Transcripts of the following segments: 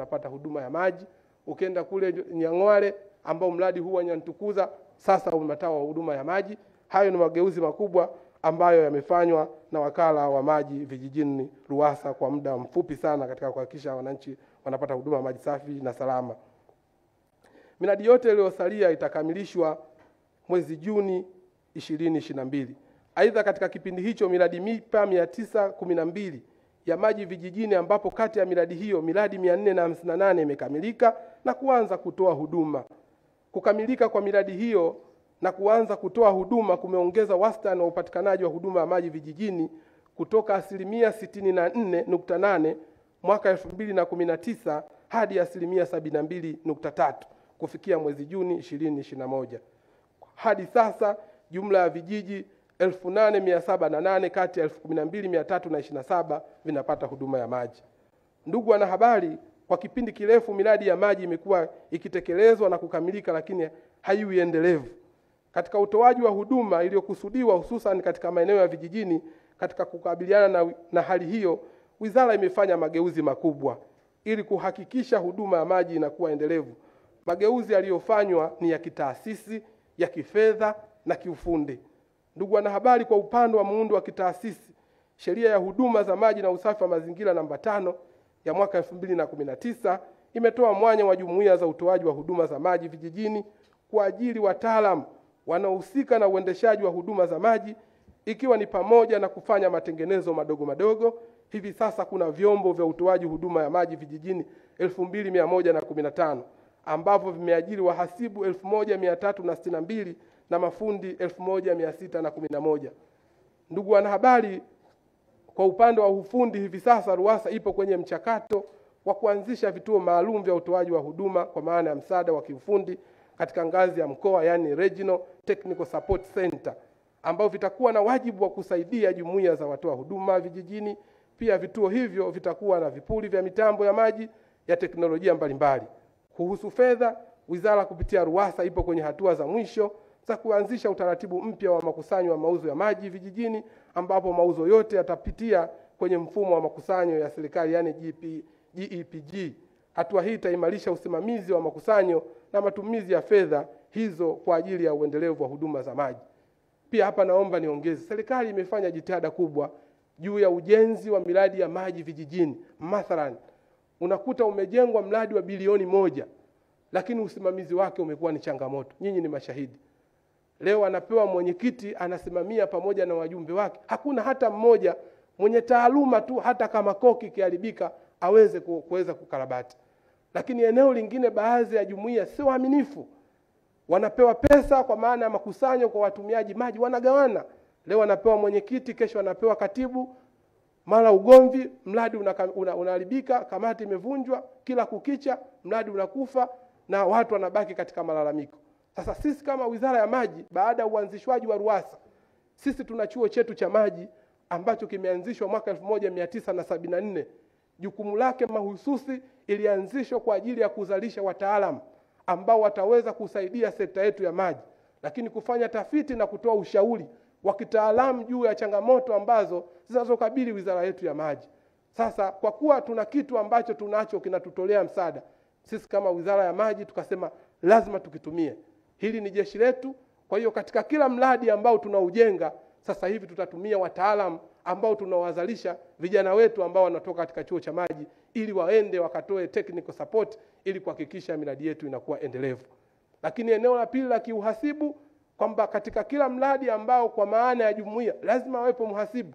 tunapata huduma ya maji. Ukienda kule Nyangwale ambao mradi huu wa Nyantukuza sasa umetawa huduma ya maji. Hayo ni mageuzi makubwa ambayo yamefanywa na wakala wa maji vijijini Ruwasa kwa muda mfupi sana katika kuhakikisha wananchi wanapata huduma ya maji safi na salama. Miradi yote iliyosalia itakamilishwa mwezi Juni 2022. Aidha, katika kipindi hicho miradi mipya 912 ya maji vijijini, ambapo kati ya miradi hiyo miradi 458 imekamilika na kuanza kutoa huduma. Kukamilika kwa miradi hiyo na kuanza kutoa huduma kumeongeza wastani wa upatikanaji wa huduma ya maji vijijini kutoka 64.8% mwaka 2019 hadi 72.3% kufikia mwezi Juni 2021. Hadi sasa jumla ya vijiji 8,708 kati ya 12,327 vinapata huduma ya maji. Ndugu wanahabari, kwa kipindi kirefu miradi ya maji imekuwa ikitekelezwa na kukamilika, lakini haiwi endelevu katika utoaji wa huduma iliyokusudiwa, hususan katika maeneo ya vijijini. Katika kukabiliana na hali hiyo, wizara imefanya mageuzi makubwa ili kuhakikisha huduma ya maji inakuwa endelevu. Mageuzi yaliyofanywa ni ya kitaasisi, ya kifedha na kiufundi. Ndugu wanahabari, kwa upande wa muundo wa kitaasisi, sheria ya huduma za maji na usafi wa mazingira namba 5 ya mwaka 2019 imetoa mwanya wa jumuiya za utoaji wa huduma za maji vijijini kuajiri wataalamu wanaohusika na uendeshaji wa huduma za maji, ikiwa ni pamoja na kufanya matengenezo madogo madogo. Hivi sasa kuna vyombo vya utoaji huduma ya maji vijijini 2,115 ambavyo vimeajiri wahasibu 1,362 na mafundi 1,611. Ndugu wanahabari, kwa upande wa ufundi, hivi sasa Ruwasa ipo kwenye mchakato wa kuanzisha vituo maalum vya utoaji wa huduma kwa maana ya msaada wa kiufundi katika ngazi ya mkoa, yani Regional Technical Support Center, ambao vitakuwa na wajibu wa kusaidia jumuiya za watoa huduma vijijini. Pia vituo hivyo vitakuwa na vipuri vya mitambo ya maji ya teknolojia mbalimbali. Kuhusu fedha, wizara kupitia Ruwasa ipo kwenye hatua za mwisho za kuanzisha utaratibu mpya wa makusanyo wa mauzo ya maji vijijini, ambapo mauzo yote yatapitia kwenye mfumo wa makusanyo ya serikali, yani GEPG. Hatua hii itaimarisha usimamizi wa makusanyo na matumizi ya fedha hizo kwa ajili ya uendelevu wa huduma za maji. Pia hapa naomba niongeze, serikali imefanya jitihada kubwa juu ya ujenzi wa miradi ya maji vijijini. Mathalan, unakuta umejengwa mradi wa bilioni 1, lakini usimamizi wake umekuwa ni changamoto. Nyinyi ni mashahidi. Leo anapewa mwenyekiti, anasimamia pamoja na wajumbe wake. Hakuna hata mmoja mwenye taaluma tu, hata kama koki kiharibika aweze kuweza kukarabati. Lakini eneo lingine, baadhi ya jumuiya sio waaminifu. Wanapewa pesa kwa maana ya makusanyo kwa watumiaji maji, wanagawana. Leo anapewa mwenyekiti, kesho anapewa katibu, mara ugomvi, mradi unaharibika, kamati imevunjwa, kila kukicha mradi unakufa na watu wanabaki katika malalamiko. Sasa sisi kama Wizara ya Maji, baada ya uanzishwaji wa Ruwasa, sisi tuna chuo chetu cha maji ambacho kimeanzishwa mwaka 1974. Jukumu lake mahususi, ilianzishwa kwa ajili ya kuzalisha wataalamu ambao wataweza kusaidia sekta yetu ya maji, lakini kufanya tafiti na kutoa ushauri wa kitaalamu juu ya changamoto ambazo zinazokabili wizara yetu ya maji. Sasa kwa kuwa tuna kitu ambacho tunacho kinatutolea msaada, sisi kama Wizara ya Maji tukasema lazima tukitumie. Hili ni jeshi letu. Kwa hiyo katika kila mradi ambao tunaujenga sasa hivi tutatumia wataalamu ambao tunawazalisha, vijana wetu ambao wanatoka katika chuo cha maji, ili waende wakatoe technical support ili kuhakikisha miradi yetu inakuwa endelevu. Lakini eneo la pili la kiuhasibu, kwamba katika kila mradi ambao kwa maana ya jumuiya lazima awepo mhasibu.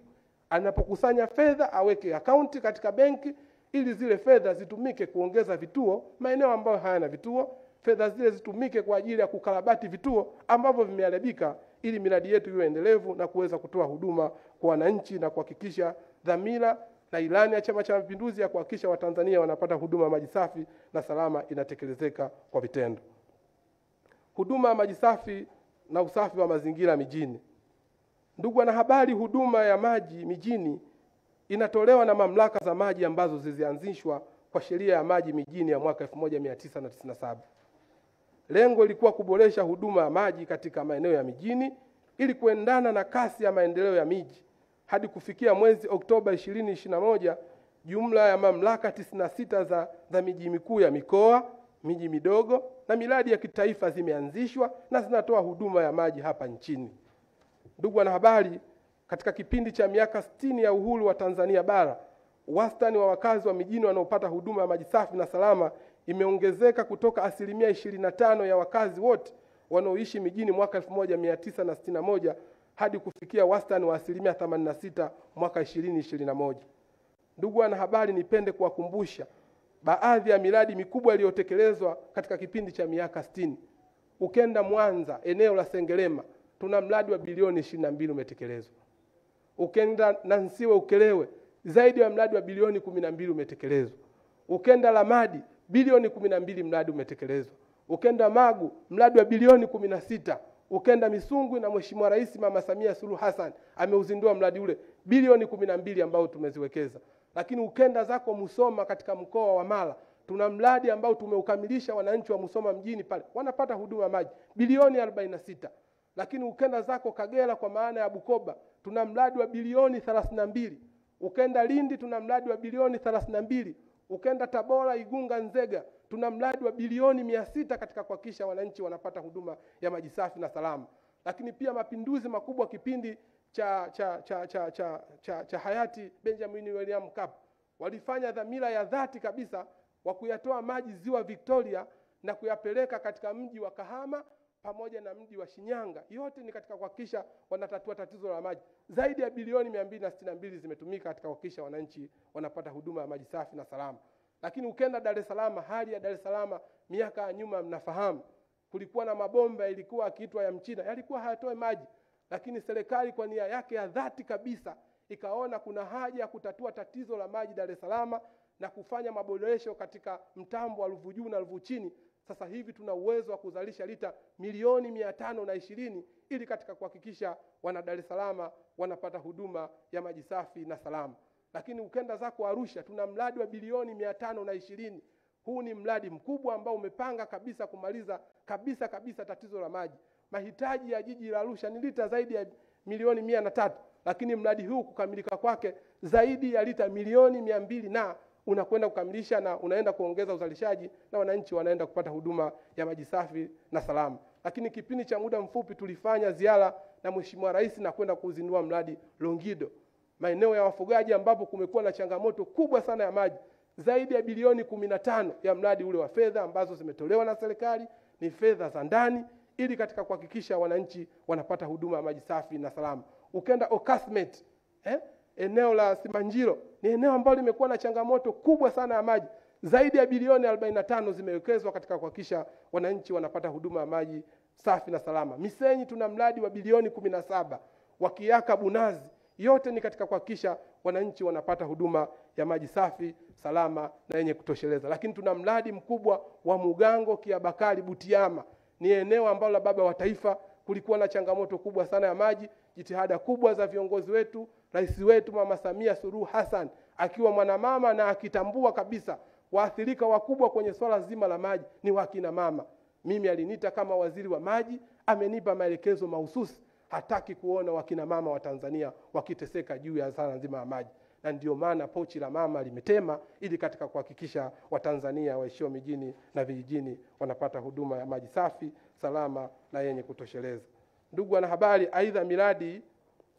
Anapokusanya fedha aweke akaunti katika benki ili zile fedha zitumike kuongeza vituo maeneo ambayo hayana vituo, fedha zile zitumike kwa ajili ya kukarabati vituo ambavyo vimeharibika, ili miradi yetu iwe endelevu na kuweza kutoa huduma kwa wananchi na kuhakikisha dhamira na ilani ya Chama cha Mapinduzi ya kuhakikisha Watanzania wanapata huduma maji safi na salama inatekelezeka kwa vitendo. Huduma ya maji safi na usafi wa mazingira mijini. Ndugu wanahabari, huduma ya maji mijini inatolewa na mamlaka za maji ambazo zilianzishwa kwa sheria ya maji mijini ya mwaka 1997. Lengo lilikuwa kuboresha huduma ya maji katika maeneo ya mijini ili kuendana na kasi ya maendeleo ya miji. Hadi kufikia mwezi Oktoba 2021, jumla ya mamlaka 96 za miji mikuu ya mikoa, miji midogo na miradi ya kitaifa zimeanzishwa na zinatoa huduma ya maji hapa nchini. Ndugu wanahabari, katika kipindi cha miaka 60 ya uhuru wa Tanzania bara, wastani wa wakazi wa mijini wanaopata huduma ya maji safi na salama imeongezeka kutoka asilimia 25 ya wakazi wote wanaoishi mijini mwaka 1961 hadi kufikia wastani wa asilimia 86 mwaka 2021. Ndugu wanahabari, nipende kuwakumbusha baadhi ya miradi mikubwa iliyotekelezwa katika kipindi cha miaka 60. Ukenda Mwanza, eneo la Sengerema, tuna mradi wa bilioni 22 umetekelezwa. Ukenda Nansio Ukerewe, zaidi ya mradi wa bilioni 12 umetekelezwa. Ukenda Lamadi, bilioni 12 mradi umetekelezwa. Ukenda Magu, mradi wa bilioni 16. Ukenda Misungwi na Mheshimiwa Rais Mama Samia Suluhu Hassan ameuzindua mradi ule, bilioni 12 ambao tumeziwekeza. Lakini ukenda zako Musoma katika mkoa wa Mara, tuna mradi ambao tumeukamilisha, wananchi wa Musoma mjini pale wanapata huduma maji, bilioni 46. Lakini ukenda zako Kagera kwa maana ya Bukoba, tuna mradi wa bilioni 32. Ukenda Lindi tuna mradi wa bilioni 32. Ukenda Tabora, Igunga, Nzega tuna mradi wa bilioni 600 katika kuhakikisha wananchi wanapata huduma ya maji safi na salama. Lakini pia mapinduzi makubwa kipindi cha hayati Benjamin William Cup walifanya dhamira ya dhati kabisa wa kuyatoa maji Ziwa Victoria na kuyapeleka katika mji wa Kahama pamoja na mji wa Shinyanga. Yote ni katika kuhakikisha wanatatua tatizo la maji. Zaidi ya bilioni 262 zimetumika katika kuhakikisha wananchi wanapata huduma ya maji safi na salama. Lakini ukenda Dar es Salaam, hali ya Dar es Salaam miaka ya nyuma mnafahamu, kulikuwa na mabomba ilikuwa akiitwa ya Mchina, yalikuwa hayatoe maji. Lakini serikali kwa nia yake ya dhati kabisa ikaona kuna haja ya kutatua tatizo la maji Dar es Salaam na kufanya maboresho katika mtambo wa Ruvu Juu na Ruvu Chini. Sasa hivi tuna uwezo wa kuzalisha lita milioni 520 ili katika kuhakikisha wana Dar es Salaam wanapata huduma ya maji safi na salama. Lakini ukenda zako Arusha tuna mradi wa bilioni 520. Huu ni mradi mkubwa ambao umepanga kabisa kumaliza kabisa tatizo la maji. Mahitaji ya jiji la Arusha ni lita zaidi ya milioni 103, lakini mradi huu kukamilika kwake zaidi ya lita milioni 200 na unakwenda kukamilisha na unaenda kuongeza uzalishaji na wananchi wanaenda kupata huduma ya maji safi na salama. Lakini kipindi cha muda mfupi tulifanya ziara na Mheshimiwa Rais na kwenda kuzindua mradi Longido, maeneo ya wafugaji ambapo kumekuwa na changamoto kubwa sana ya maji. Zaidi ya bilioni 15 ya mradi ule wa fedha ambazo zimetolewa na serikali ni fedha za ndani ili katika kuhakikisha wananchi wanapata huduma ya maji safi na salama. Ukenda Okathmet, eneo la Simanjiro, ni eneo ambalo limekuwa na changamoto kubwa sana ya maji. Zaidi ya bilioni 45 zimewekezwa katika kuhakikisha wananchi wanapata huduma ya maji safi na salama. Misenyi tuna mradi wa bilioni 17, Wakiaka Bunazi, yote ni katika kuhakikisha wananchi wanapata huduma ya maji safi, salama na yenye kutosheleza. Lakini tuna mradi mkubwa wa Mugango Kiabakari Butiama, ni eneo ambalo Baba wa Taifa kulikuwa na changamoto kubwa sana ya maji. Jitihada kubwa za viongozi wetu, Rais wetu Mama Samia Suluhu Hassan akiwa mwanamama na akitambua kabisa waathirika wakubwa kwenye swala zima la maji ni wakina mama. Mimi aliniita kama waziri wa maji, amenipa maelekezo mahususi, hataki kuona wakina mama wa Tanzania wakiteseka juu ya swala zima la maji. Na ndio maana pochi la mama limetema ili katika kuhakikisha Watanzania waishio mijini na vijijini wanapata huduma ya maji safi, salama na yenye kutosheleza. Ndugu wanahabari, aidha miradi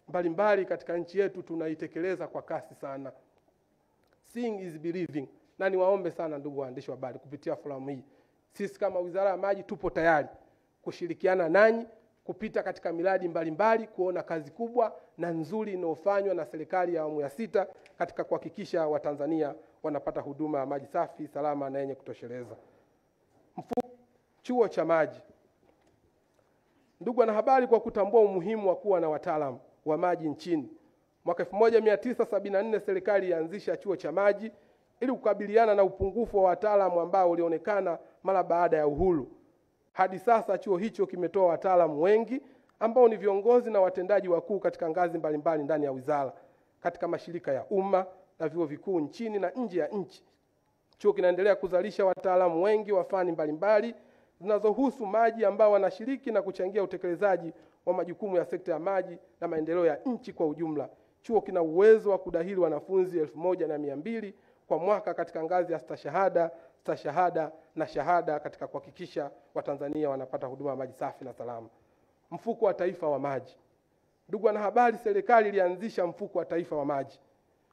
mbalimbali katika nchi yetu tunaitekeleza kwa kasi sana. Seeing is believing. Na niwaombe sana ndugu waandishi wa habari kupitia forum hii, sisi kama Wizara ya Maji tupo tayari kushirikiana nanyi kupita katika miradi mbalimbali kuona kazi kubwa na nzuri inayofanywa na serikali ya awamu ya 6 katika kuhakikisha Watanzania wanapata huduma ya maji safi, salama na yenye kutosheleza. Chuo cha maji. Ndugu wanahabari, kwa kutambua umuhimu wa kuwa na wataalamu wa maji nchini, mwaka 1974 serikali ilianzisha chuo cha maji ili kukabiliana na upungufu wa wataalamu ambao ulionekana mara baada ya uhuru. Hadi sasa chuo hicho kimetoa wataalamu wengi ambao ni viongozi na watendaji wakuu katika ngazi mbalimbali ndani ya wizara, katika mashirika ya umma na vyuo vikuu nchini na nje ya nchi. Chuo kinaendelea kuzalisha wataalamu wengi wa fani mbalimbali zinazohusu maji ambao wanashiriki na kuchangia utekelezaji wa majukumu ya sekta ya maji na maendeleo ya nchi kwa ujumla. Chuo kina uwezo wa kudahili wanafunzi 1200 kwa mwaka katika ngazi ya stashahada na shahada katika kuhakikisha Watanzania wanapata huduma ya maji safi na salama. Mfuko wa Taifa wa Maji. Ndugu wanahabari, serikali ilianzisha Mfuko wa Taifa wa Maji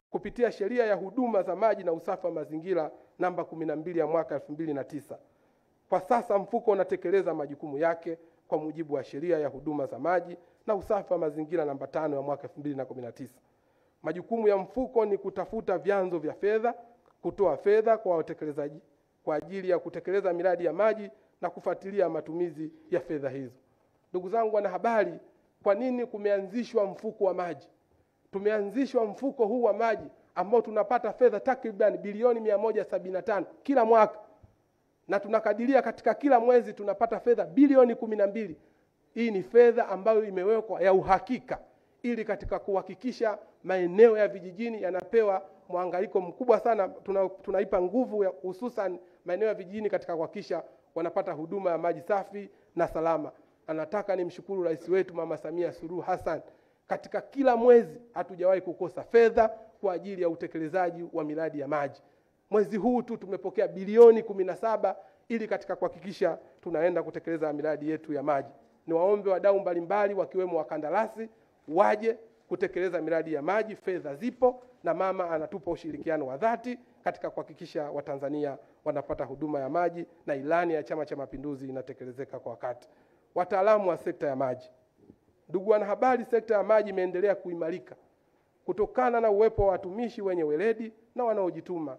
kupitia Sheria ya Huduma za Maji na Usafi wa Mazingira namba 12 ya mwaka 2009. Kwa sasa mfuko unatekeleza majukumu yake kwa mujibu wa Sheria ya Huduma za Maji na Usafi wa Mazingira namba 5 ya mwaka 2019. Majukumu ya mfuko ni kutafuta vyanzo vya fedha, kutoa fedha kwa watekelezaji kwa ajili ya kutekeleza miradi ya maji na kufuatilia matumizi ya fedha hizo. Ndugu zangu wanahabari, kwa nini kumeanzishwa mfuko wa maji? Tumeanzishwa mfuko huu wa maji ambao tunapata fedha takriban bilioni 175 kila mwaka, na tunakadiria katika kila mwezi tunapata fedha bilioni 12. Hii ni fedha ambayo imewekwa ya uhakika ili katika kuhakikisha maeneo ya vijijini yanapewa mwangaliko mkubwa sana. Tunaipa nguvu ya hususan maeneo ya vijijini katika kuhakikisha wanapata huduma ya maji safi na salama. Anataka nimshukuru Rais wetu Mama Samia Suluhu Hassan, katika kila mwezi hatujawahi kukosa fedha kwa ajili ya utekelezaji wa miradi ya maji. Mwezi huu tu tumepokea bilioni 17 ili katika kuhakikisha tunaenda kutekeleza miradi yetu ya maji. Niwaombe wadau mbalimbali wakiwemo wakandarasi waje kutekeleza miradi ya maji. Fedha zipo na mama anatupa ushirikiano wa dhati katika kuhakikisha Watanzania wanapata huduma ya maji na ilani ya Chama cha Mapinduzi inatekelezeka kwa wakati. Wataalamu wa sekta ya maji. Ndugu wanahabari, sekta ya maji imeendelea kuimarika kutokana na uwepo wa watumishi wenye weledi na wanaojituma.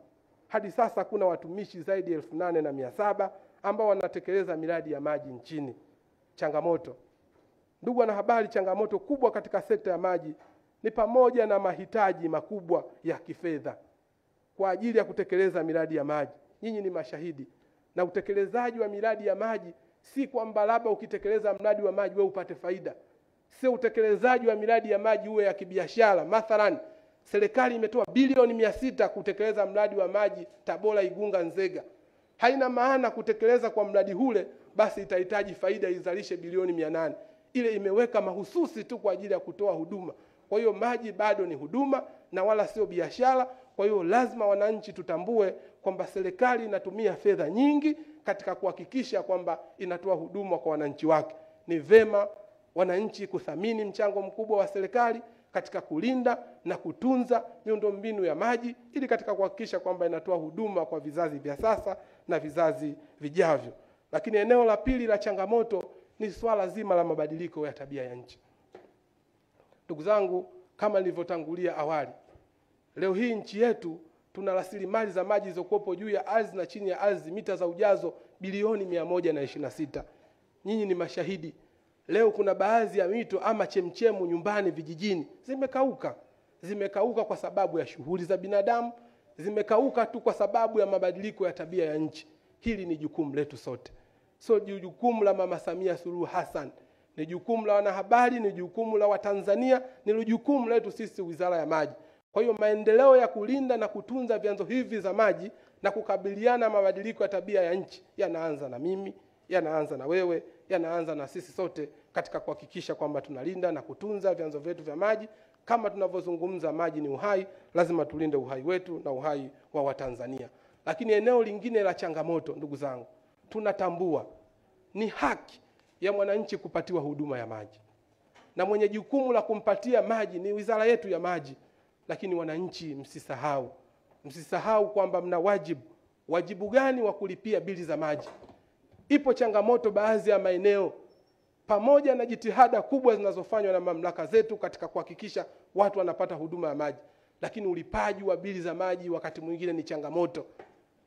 Hadi sasa kuna watumishi zaidi ya 8,700 ambao wanatekeleza miradi ya maji nchini. Changamoto. Ndugu wanahabari, changamoto kubwa katika sekta ya maji ni pamoja na mahitaji makubwa ya kifedha kwa ajili ya kutekeleza miradi ya maji. Nyinyi ni mashahidi, na utekelezaji wa miradi ya maji si kwamba labda ukitekeleza mradi wa maji wewe upate faida. Sio utekelezaji wa miradi ya maji uwe ya kibiashara. Mathalan, serikali imetoa bilioni 600 kutekeleza mradi wa maji Tabora, Igunga, Nzega. Haina maana kutekeleza kwa mradi hule basi itahitaji faida izalishe bilioni 800. Ile imeweka mahususi tu kwa ajili ya kutoa huduma. Kwa hiyo maji bado ni huduma na wala sio biashara. Kwa hiyo lazima wananchi tutambue kwamba serikali inatumia fedha nyingi katika kuhakikisha kwamba inatoa huduma kwa wananchi wake. Ni vema wananchi kuthamini mchango mkubwa wa serikali katika kulinda na kutunza miundombinu ya maji ili katika kuhakikisha kwamba inatoa huduma kwa vizazi vya sasa na vizazi vijavyo. Lakini eneo la pili la changamoto ni swala zima la mabadiliko ya tabia ya nchi. Ndugu zangu, kama nilivyotangulia awali, leo hii nchi yetu tuna rasilimali za maji zilizokuwepo juu ya ardhi na chini ya ardhi, mita za ujazo bilioni 126. Nyinyi ni mashahidi. Leo kuna baadhi ya mito ama chemchemu nyumbani vijijini zimekauka. Zimekauka kwa sababu ya shughuli za binadamu, zimekauka tu kwa sababu ya mabadiliko ya tabia ya nchi. Hili ni jukumu letu sote. So jukumu la Mama Samia Suluhu Hassan, ni jukumu la wanahabari, ni jukumu la Watanzania, ni jukumu letu sisi Wizara ya Maji. Kwa hiyo maendeleo ya kulinda na kutunza vyanzo hivi za maji na kukabiliana mabadiliko ya tabia ya nchi yanaanza na mimi, yanaanza na wewe, yanaanza na sisi sote katika kuhakikisha kwamba tunalinda na kutunza vyanzo vyetu vya maji. Kama tunavyozungumza, maji ni uhai, lazima tulinde uhai wetu na uhai wa Watanzania. Lakini eneo lingine la changamoto, ndugu zangu, tunatambua ni haki ya mwananchi kupatiwa huduma ya maji, na mwenye jukumu la kumpatia maji ni Wizara yetu ya Maji. Lakini wananchi msisahau kwamba mna wajibu gani wa kulipia bili za maji. Ipo changamoto baadhi ya maeneo, pamoja na jitihada kubwa zinazofanywa na mamlaka zetu katika kuhakikisha watu wanapata huduma ya maji, lakini ulipaji wa bili za maji wakati mwingine ni changamoto.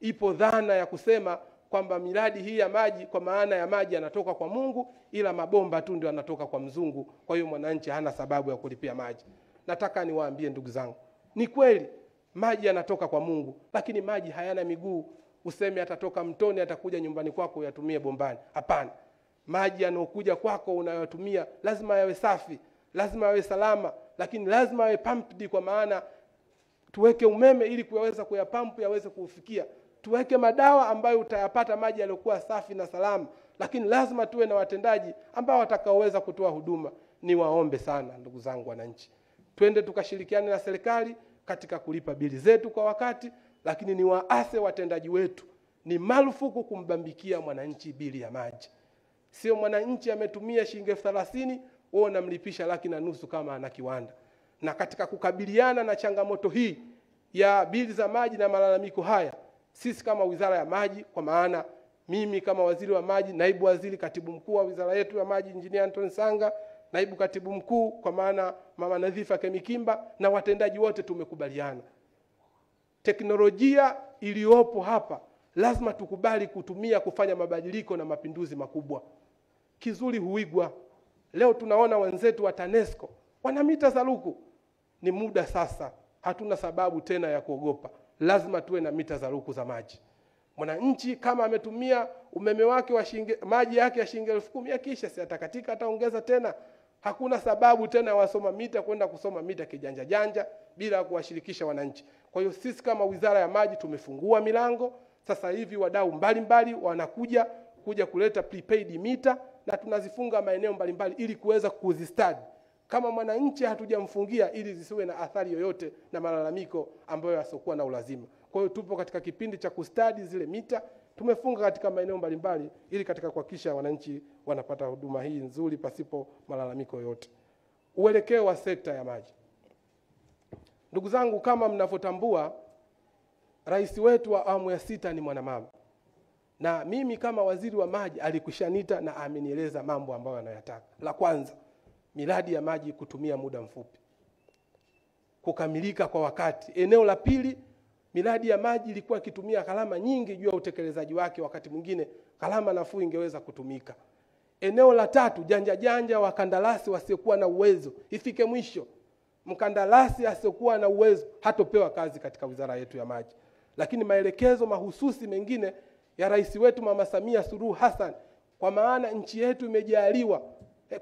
Ipo dhana ya kusema kwamba miradi hii ya maji, kwa maana ya maji yanatoka kwa Mungu, ila mabomba tu ndio yanatoka kwa mzungu. Kwa hiyo mwananchi hana sababu ya kulipia maji. Nataka niwaambie ndugu zangu, ni kweli maji yanatoka kwa Mungu, lakini maji hayana miguu. Useme atatoka mtoni atakuja nyumbani kwako uyatumie bombani. Hapana. Maji yanokuja kwako unayotumia lazima yawe safi, lazima yawe salama, lakini lazima yawe pumped, kwa maana tuweke umeme ili kuweza kuyapampu yaweze kuufikia. Tuweke madawa ambayo utayapata maji yaliokuwa safi na salama, lakini lazima tuwe na watendaji ambao watakaoweza kutoa huduma. Niwaombe sana ndugu zangu wananchi, twende tukashirikiane na serikali katika kulipa bili zetu kwa wakati, lakini ni waase watendaji wetu. Ni marufuku kumbambikia mwananchi bili ya maji. Sio mwananchi ametumia shilingi 30,000 wao namlipisha 150,000 kama ana kiwanda. Na katika kukabiliana na changamoto hii ya bili za maji na malalamiko haya, sisi kama Wizara ya Maji, kwa maana mimi kama waziri wa maji, naibu waziri, katibu mkuu wa wizara yetu ya maji Engineer Anton Sanga, naibu katibu mkuu kwa maana Mama Nadhifa Kemikimba na watendaji wote tumekubaliana. Teknolojia iliyopo hapa lazima tukubali kutumia kufanya mabadiliko na mapinduzi makubwa. Kizuri huigwa. Leo tunaona wenzetu wa TANESCO wana mita za luku. Ni muda sasa, hatuna sababu tena ya kuogopa. Lazima tuwe na mita za luku za maji. Mwananchi kama ametumia umeme wake wa maji yake ya shilingi 10,000 akisha si atakatika, ataongeza tena. Hakuna sababu tena wasoma mita kwenda kusoma mita kijanja janja bila kuwashirikisha wananchi. Kwa hiyo sisi kama Wizara ya Maji tumefungua milango. Sasa hivi wadau mbalimbali wanakuja kuleta prepaid mita na tunazifunga maeneo mbalimbali ili kuweza kuzistadi. Kama mwananchi hatujamfungia ili zisiwe na athari yoyote na malalamiko ambayo yasokuwa na ulazima. Kwa hiyo tupo katika kipindi cha kustadi zile mita, tumefunga katika maeneo mbalimbali ili katika kuhakikisha wananchi wanapata huduma hii nzuri pasipo malalamiko yote. Uelekeo wa sekta ya maji. Ndugu zangu, kama mnavyotambua, rais wetu wa awamu ya 6 ni mwanamama. Na mimi kama waziri wa maji alikushanita na amenieleza mambo ambayo anayataka. La kwanza, miradi ya maji kutumia muda mfupi, kukamilika kwa wakati. Eneo la pili, miradi ya maji ilikuwa kitumia gharama nyingi juu ya utekelezaji wake, wakati mwingine gharama nafuu ingeweza kutumika. Eneo la tatu, janja janja wakandarasi wasiokuwa na uwezo. Ifike mwisho, mkandarasi asiokuwa na uwezo hatopewa kazi katika wizara yetu ya maji. Lakini maelekezo mahususi mengine ya rais wetu Mama Samia Suluhu Hassan, kwa maana nchi yetu imejaliwa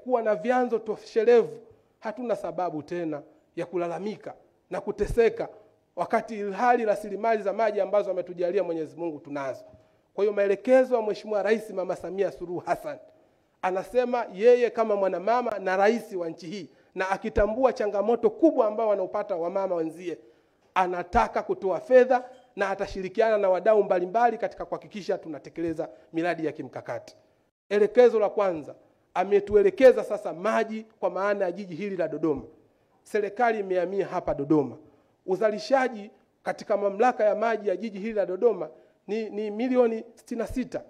kuwa na vyanzo toshelevu, hatuna sababu tena ya kulalamika na kuteseka wakati hali rasilimali za maji ambazo ametujalia Mwenyezi Mungu tunazo. Kwa hiyo maelekezo ya Mheshimiwa Rais Mama Samia Suluhu Hassan, anasema yeye kama mwanamama na rais wa nchi hii, na akitambua changamoto kubwa ambao wanaopata wamama wenzie, anataka kutoa fedha na atashirikiana na wadau mbalimbali katika kuhakikisha tunatekeleza miradi ya kimkakati. Elekezo la kwanza, ametuelekeza sasa maji kwa maana ya jiji hili la Dodoma. Serikali imehamia hapa Dodoma. Uzalishaji katika mamlaka ya maji ya jiji hili la Dodoma ni milioni 66.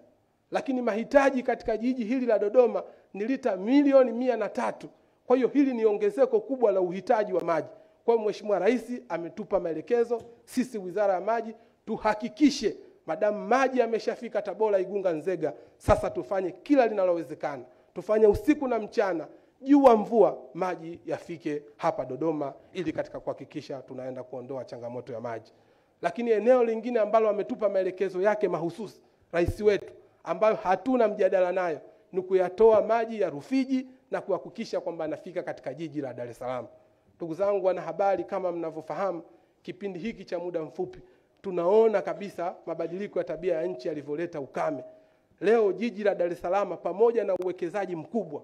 Lakini mahitaji katika jiji hili la Dodoma ni lita milioni 103. Kwa hiyo hili ni ongezeko kubwa la uhitaji wa maji. Kwa hiyo Mheshimiwa Rais ametupa maelekezo sisi Wizara ya Maji tuhakikishe madamu maji yameshafika Tabora, Igunga, Nzega, sasa tufanye kila linalowezekana. Tufanye usiku na mchana, jua mvua, maji yafike hapa Dodoma ili katika kuhakikisha tunaenda kuondoa changamoto ya maji. Lakini eneo lingine ambalo ametupa maelekezo yake mahususi rais wetu, ambayo hatuna mjadala nayo, ni kuyatoa maji ya Rufiji na kuhakikisha kwamba anafika katika jiji la Dar es Salaam. Ndugu zangu wanahabari, kama mnavyofahamu, kipindi hiki cha muda mfupi tunaona kabisa mabadiliko ya tabia ya nchi yalivyoleta ukame. Leo jiji la Dar es Salaam pamoja na uwekezaji mkubwa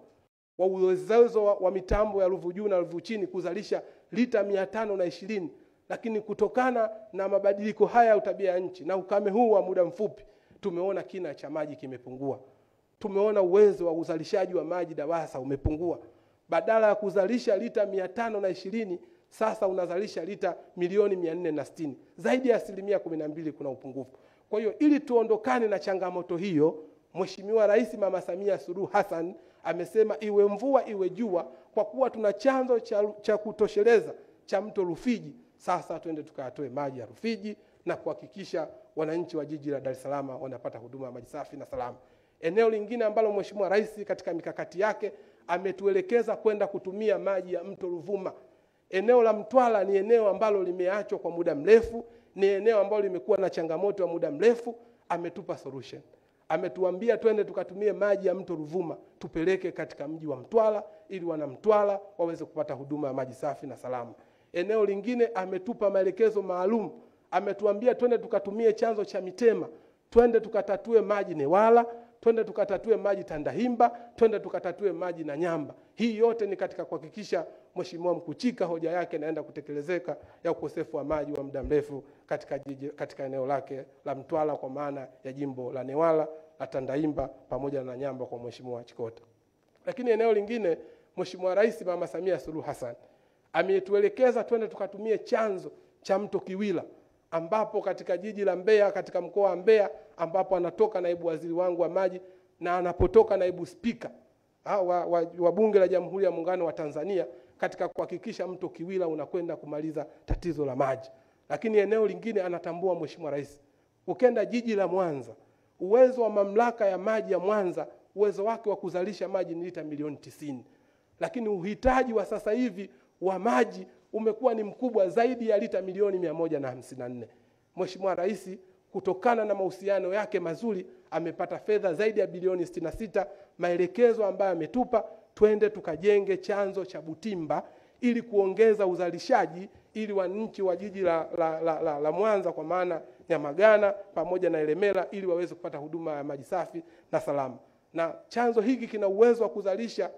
wa uwezo wa mitambo ya Ruvu Juu na Ruvu Chini kuzalisha lita 520, lakini kutokana na mabadiliko haya ya tabia ya nchi na ukame huu wa muda mfupi, tumeona kina cha maji kimepungua. Tumeona uwezo wa uzalishaji wa maji DAWASA umepungua. Badala ya kuzalisha lita 520, sasa unazalisha lita milioni 460. Zaidi ya 12% kuna upungufu. Kwa hiyo ili tuondokane na changamoto hiyo, Mheshimiwa Rais Mama Samia Suluhu Hassan amesema iwe mvua iwe jua, kwa kuwa tuna chanzo cha kutosheleza cha mto Rufiji, sasa twende tukatoe maji ya Rufiji na kuhakikisha wananchi wa jiji la Dar es Salaam wanapata huduma ya maji safi na salama. Eneo lingine ambalo Mheshimiwa Rais katika mikakati yake ametuelekeza kwenda kutumia maji ya mto Ruvuma. Eneo la Mtwara ni eneo ambalo limeachwa kwa muda mrefu, ni eneo ambalo limekuwa na changamoto ya muda mrefu. Ametupa solution. Ametuambia twende tukatumie maji ya mto Ruvuma tupeleke katika mji wa Mtwara ili wana Mtwara waweze kupata huduma ya maji safi na salama. Eneo lingine ametupa maelekezo maalum. Ametuambia twende tukatumie chanzo cha Mitema, twende tukatatue maji Newala, twende tukatatue maji Tandahimba, twende tukatatue maji na Nyamba. Hii yote ni katika kuhakikisha Mheshimiwa Mkuchika hoja yake naenda kutekelezeka ya ukosefu wa maji wa muda mrefu katika eneo lake la Mtwara kwa maana ya jimbo la Newala, la Tandaimba pamoja na Nyamba kwa Mheshimiwa Chikota. Lakini eneo lingine Mheshimiwa Rais Mama Samia Suluhu Hassan ametuelekeza twende tukatumie chanzo cha Mto Kiwila ambapo katika jiji la Mbeya, katika mkoa wa Mbeya ambapo anatoka naibu waziri wangu wa maji na anapotoka naibu spika wa bunge la Jamhuri ya Muungano wa Tanzania katika kuhakikisha Mto Kiwila unakwenda kumaliza tatizo la maji. Lakini eneo lingine anatambua Mheshimiwa Rais. Ukenda jiji la Mwanza, uwezo wa mamlaka ya maji ya Mwanza, uwezo wake wa kuzalisha maji ni lita milioni 90. Lakini uhitaji wa sasa hivi wa maji umekuwa ni mkubwa zaidi ya lita milioni 154. Mheshimiwa Rais kutokana na mahusiano yake mazuri amepata fedha zaidi ya bilioni 66, maelekezo ambayo ametupa twende tukajenge chanzo cha Butimba ili kuongeza uzalishaji ili wananchi wa jiji la Mwanza kwa maana ya Magana pamoja na Elemela ili waweze kupata huduma ya maji safi na salama. Na chanzo hiki kina uwezo wa kuzalisha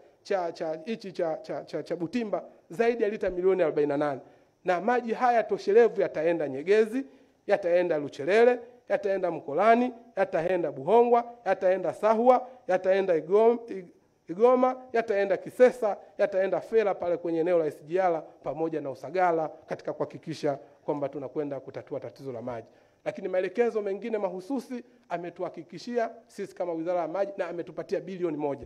cha Butimba zaidi ya lita milioni 48. Na maji haya toshelevu yataenda Nyegezi, yataenda Luchelele, yataenda Mkolani, yataenda Buhongwa, yataenda Sahwa, yataenda Igoma, yataenda Kisesa, yataenda Fela pale kwenye eneo la Isijala pamoja na Usagala katika kuhakikisha kwamba tunakwenda kutatua tatizo la maji. Lakini maelekezo mengine mahususi ametuhakikishia sisi kama Wizara ya Maji na ametupatia bilioni 1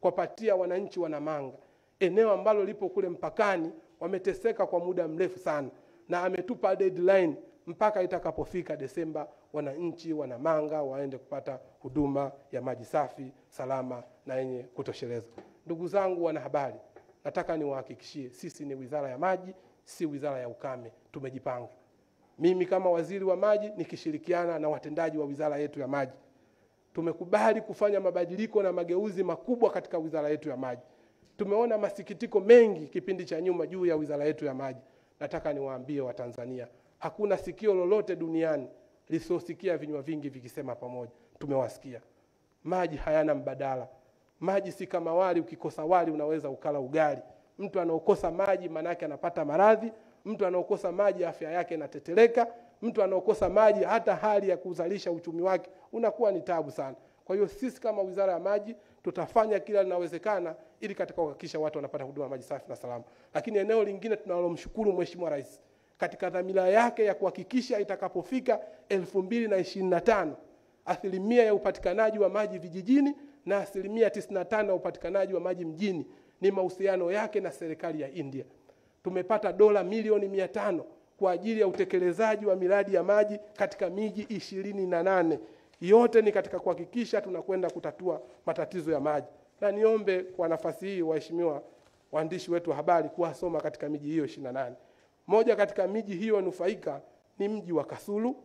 kuwapatia wananchi wa Namanga, eneo ambalo lipo kule mpakani wameteseka kwa muda mrefu sana, na ametupa deadline mpaka itakapofika Desemba wananchi wa Namanga waende kupata huduma ya maji safi, salama na yenye kutosheleza. Ndugu zangu wanahabari, nataka niwahakikishie sisi ni Wizara ya Maji, si wizara ya ukame. Tumejipanga. Mimi kama waziri wa maji nikishirikiana na watendaji wa wizara yetu ya maji tumekubali kufanya mabadiliko na mageuzi makubwa katika wizara yetu ya maji. Tumeona masikitiko mengi kipindi cha nyuma juu ya wizara yetu ya maji. Nataka niwaambie Watanzania, hakuna sikio lolote duniani lisiosikia vinywa vingi vikisema pamoja. Tumewasikia. Maji hayana mbadala. Maji si kama wali, ukikosa wali unaweza ukala ugali. Mtu anaokosa maji manake anapata maradhi, mtu anaokosa maji afya yake inateteleka, mtu anaokosa maji hata hali ya kuzalisha uchumi wake unakuwa ni tabu sana. Kwa hiyo sisi kama Wizara ya Maji tutafanya kila linawezekana ili katika kuhakikisha watu wanapata huduma maji safi na salama. Lakini eneo lingine tunalomshukuru Mheshimiwa Rais katika dhamira yake ya kuhakikisha itakapofika 2025 asilimia ya upatikanaji wa maji vijijini na asilimia 95 ya upatikanaji wa maji mjini ni mahusiano yake na serikali ya India. Tumepata dola milioni 500 kwa ajili ya utekelezaji wa miradi ya maji katika miji 28. Yote ni katika kuhakikisha tunakwenda kutatua matatizo ya maji. Na niombe kwa nafasi hii waheshimiwa waandishi wetu wa habari kuwasoma katika miji hiyo 28. Moja katika miji hiyo nufaika ni mji wa Kasulu,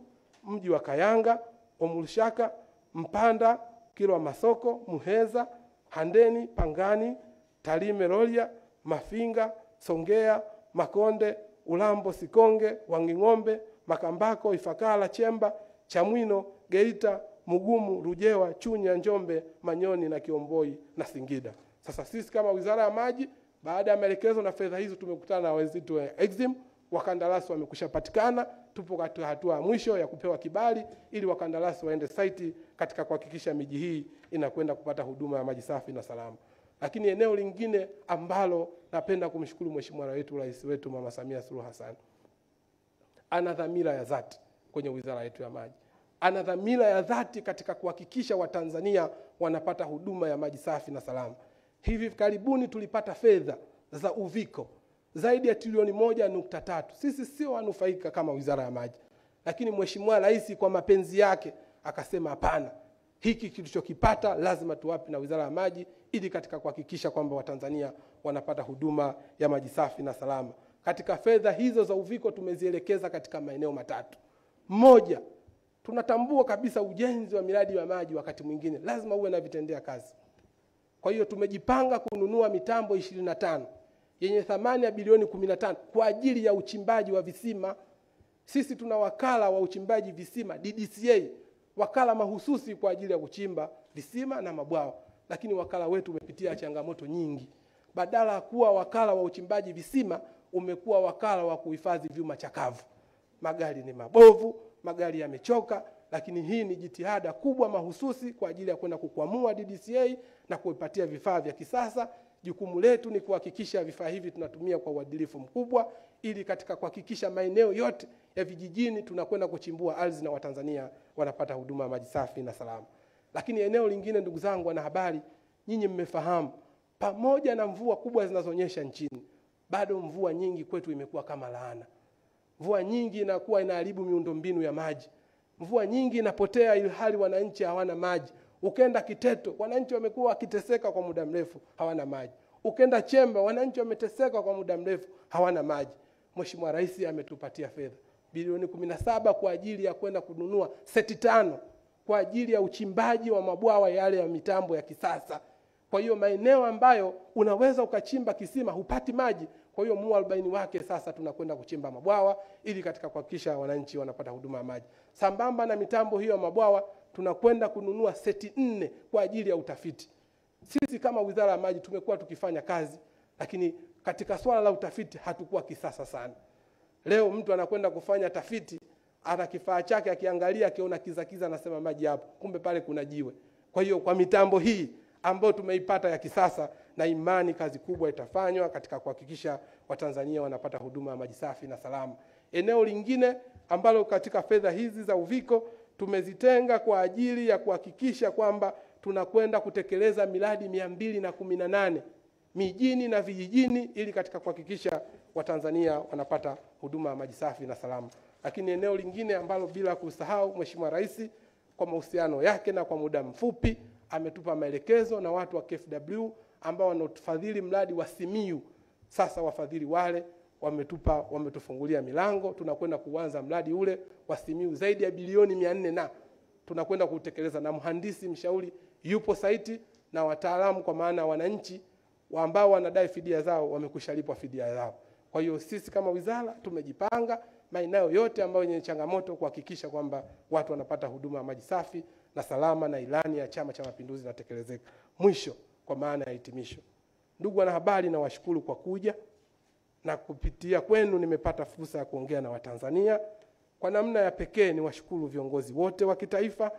mji wa Kayanga, Omulshaka, Mpanda, Kilwa Masoko, Muheza, Handeni, Pangani, Tarime Rorya, Mafinga, Songea, Makonde, Ulambo, Sikonge, Wanging'ombe, Makambako, Ifakara, Chemba, Chamwino, Geita, Mugumu, Rujewa, Chunya, Njombe, Manyoni na Kiomboi na Singida. Sasa sisi kama Wizara ya Maji baada ya maelekezo na fedha hizo tumekutana na wenzetu wa Exim, wakandarasi wamekushapatikana, tupo katika hatua ya mwisho ya kupewa kibali ili wakandarasi waende site katika kuhakikisha miji hii inakwenda kupata huduma ya maji safi na salama. Lakini eneo lingine ambalo napenda kumshukuru Mheshimiwa Rais wetu Mama Samia Suluhu Hassan, ana dhamira ya dhati kwenye Wizara yetu ya Maji. Ana dhamira ya dhati katika kuhakikisha Watanzania wanapata huduma ya maji safi na salama. Hivi karibuni tulipata fedha za Uviko zaidi ya trilioni 1.3. Sisi sio wanufaika kama Wizara ya Maji. Lakini Mheshimiwa Rais kwa mapenzi yake akasema hapana. Hiki kilichokipata lazima tuwape na Wizara ya Maji ili katika kuhakikisha kwamba Watanzania wanapata huduma ya maji safi na salama. Katika fedha hizo za Uviko tumezielekeza katika maeneo 3. Moja, tunatambua kabisa ujenzi wa miradi ya maji wakati mwingine lazima uwe na vitendea kazi. Kwa hiyo tumejipanga kununua mitambo 25 yenye thamani ya bilioni 15 kwa ajili ya uchimbaji wa visima. Sisi tuna wakala wa uchimbaji visima DDCA, wakala mahususi kwa ajili ya kuchimba visima na mabwawa. Lakini wakala wetu umepitia changamoto nyingi. badala ya kuwa wakala wa uchimbaji visima, umekuwa wakala wa kuhifadhi vyuma chakavu. Magari ni mabovu, magari yamechoka, lakini hii ni jitihada kubwa mahususi kwa ajili ya kwenda kukwamua DDCA na kuipatia vifaa vya kisasa. Jukumu letu ni kuhakikisha vifaa hivi tunatumia kwa uadilifu mkubwa, ili katika kuhakikisha maeneo yote ya vijijini tunakwenda kuchimbua ardhi na Watanzania wanapata huduma ya maji safi na salama. Lakini eneo lingine, ndugu zangu wanahabari, nyinyi mmefahamu, pamoja na mvua kubwa zinazonyesha nchini, bado mvua nyingi kwetu imekuwa kama laana. Mvua nyingi inakuwa inaharibu miundombinu ya maji. Mvua nyingi inapotea ilhali wananchi hawana maji. Ukenda Kiteto, wananchi wamekuwa wakiteseka kwa muda mrefu, hawana maji. Ukenda Chemba, wananchi wameteseka kwa muda mrefu, hawana maji. Mheshimiwa Rais ametupatia fedha bilioni 17 kwa ajili ya kwenda kununua seti 5 kwa ajili ya uchimbaji wa mabwawa yale ya mitambo ya kisasa. Kwa hiyo maeneo ambayo unaweza ukachimba kisima hupati maji, kwa hiyo mwarobaini wake sasa tunakwenda kuchimba mabwawa ili katika kuhakikisha wananchi wanapata huduma ya maji. Sambamba na mitambo hiyo ya mabwawa, tunakwenda kununua seti 4 kwa ajili ya utafiti. Sisi kama Wizara ya Maji tumekuwa tukifanya kazi, lakini katika swala la utafiti hatukuwa kisasa sana. Leo mtu anakwenda kufanya tafiti, ana kifaa chake, akiangalia akiona kizakiza, anasema maji hapo, kumbe pale kuna jiwe. Kwa hiyo kwa mitambo hii ambayo tumeipata ya kisasa, na imani kazi kubwa itafanywa katika kuhakikisha Watanzania wanapata huduma ya maji safi na salama. Eneo lingine ambalo katika fedha hizi za uviko tumezitenga kwa ajili ya kuhakikisha kwamba tunakwenda kutekeleza miradi 218 mijini na vijijini ili katika kuhakikisha Watanzania wanapata huduma ya maji safi na salama. Lakini eneo lingine ambalo bila kusahau, Mheshimiwa Rais kwa mahusiano yake na kwa muda mfupi ametupa maelekezo na watu wa KFW ambao wanatufadhili mradi wa Thimiu. Sasa wafadhili wale wametufungulia milango, tunakwenda kuanza mradi ule wa Thimiu zaidi ya bilioni 400, na tunakwenda kutekeleza, na mhandisi mshauri yupo saiti na wataalamu, kwa maana wananchi ambao wanadai fidia zao wamekushalipwa fidia zao. Kwa hiyo sisi kama wizara tumejipanga maeneo yote ambayo yenye changamoto kuhakikisha kwamba watu wanapata huduma ya maji safi na salama, na ilani ya Chama cha Mapinduzi inatekelezeka. Mwisho, kwa maana ya hitimisho, ndugu wanahabari, na washukuru kwa kuja, na kupitia kwenu nimepata fursa ya kuongea na Watanzania. Kwa namna ya pekee ni washukuru viongozi wote wa kitaifa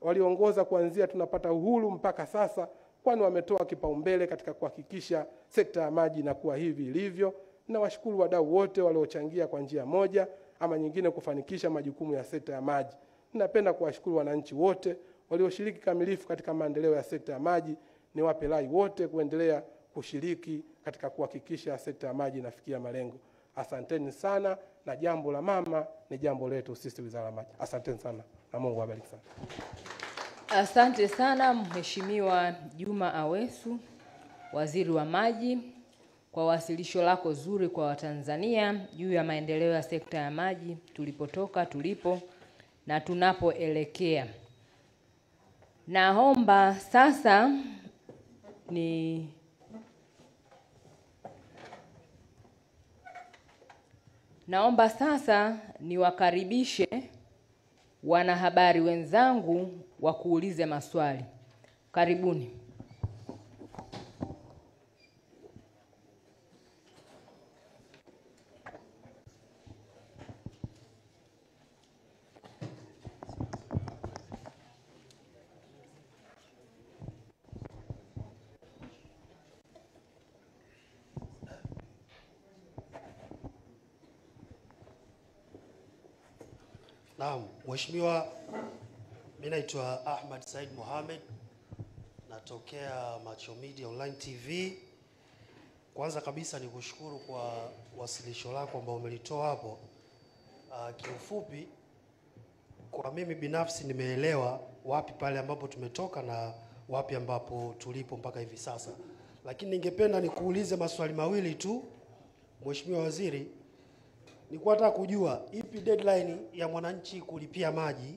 waliongoza kuanzia tunapata uhuru mpaka sasa, kwani wametoa kipaumbele katika kuhakikisha sekta ya maji na kuwa hivi ilivyo. Na washukuru wadau wote waliochangia kwa njia moja ama nyingine kufanikisha majukumu ya sekta ya maji. Ninapenda kuwashukuru wananchi wote walioshiriki kamilifu katika maendeleo ya sekta ya maji. Niwape rai wote kuendelea kushiriki katika kuhakikisha sekta ya maji inafikia malengo. Asanteni sana, na jambo la mama ni jambo letu sisi Wizara ya Maji. Asanteni sana na Mungu awabariki sana. Asante sana Mheshimiwa Juma Awesu, Waziri wa Maji, kwa wasilisho lako zuri kwa Watanzania juu ya maendeleo ya sekta ya maji, tulipotoka, tulipo na tunapoelekea. Naomba sasa ni niwakaribishe wanahabari wenzangu wakuulize maswali. Karibuni. Mheshimiwa, mimi naitwa Ahmad Said Mohamed, natokea Macho Media Online TV. Kwanza kabisa nikushukuru kwa wasilisho lako ambao umelitoa hapo. Kiufupi, kwa mimi binafsi nimeelewa wapi pale ambapo tumetoka na wapi ambapo tulipo mpaka hivi sasa. Lakini ningependa nikuulize maswali mawili tu, Mheshimiwa Waziri. Nilikuwa nataka kujua ipi deadline ya mwananchi kulipia maji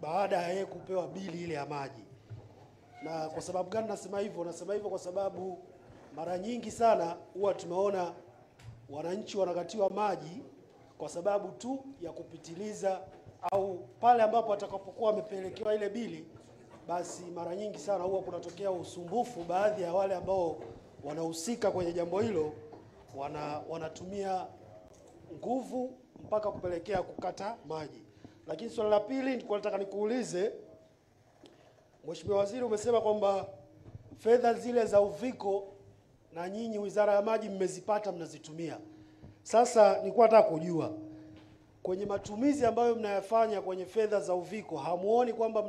baada ya yeye kupewa bili ile ya maji. Na kwa sababu gani nasema hivyo? Nasema hivyo kwa sababu mara nyingi sana huwa tumeona wananchi wanakatiwa maji kwa sababu tu ya kupitiliza, au pale ambapo atakapokuwa amepelekewa ile bili basi mara nyingi sana huwa kunatokea usumbufu. Baadhi ya wale ambao wanahusika kwenye jambo hilo wanatumia nguvu mpaka kupelekea kukata maji. Lakini swali la pili nilikuwa nataka nikuulize, Mheshimiwa Waziri, umesema kwamba fedha zile za uviko na nyinyi Wizara ya Maji mmezipata, mnazitumia. Sasa nilikuwa nataka kujua kwenye matumizi ambayo mnayafanya kwenye fedha za uviko, hamuoni kwamba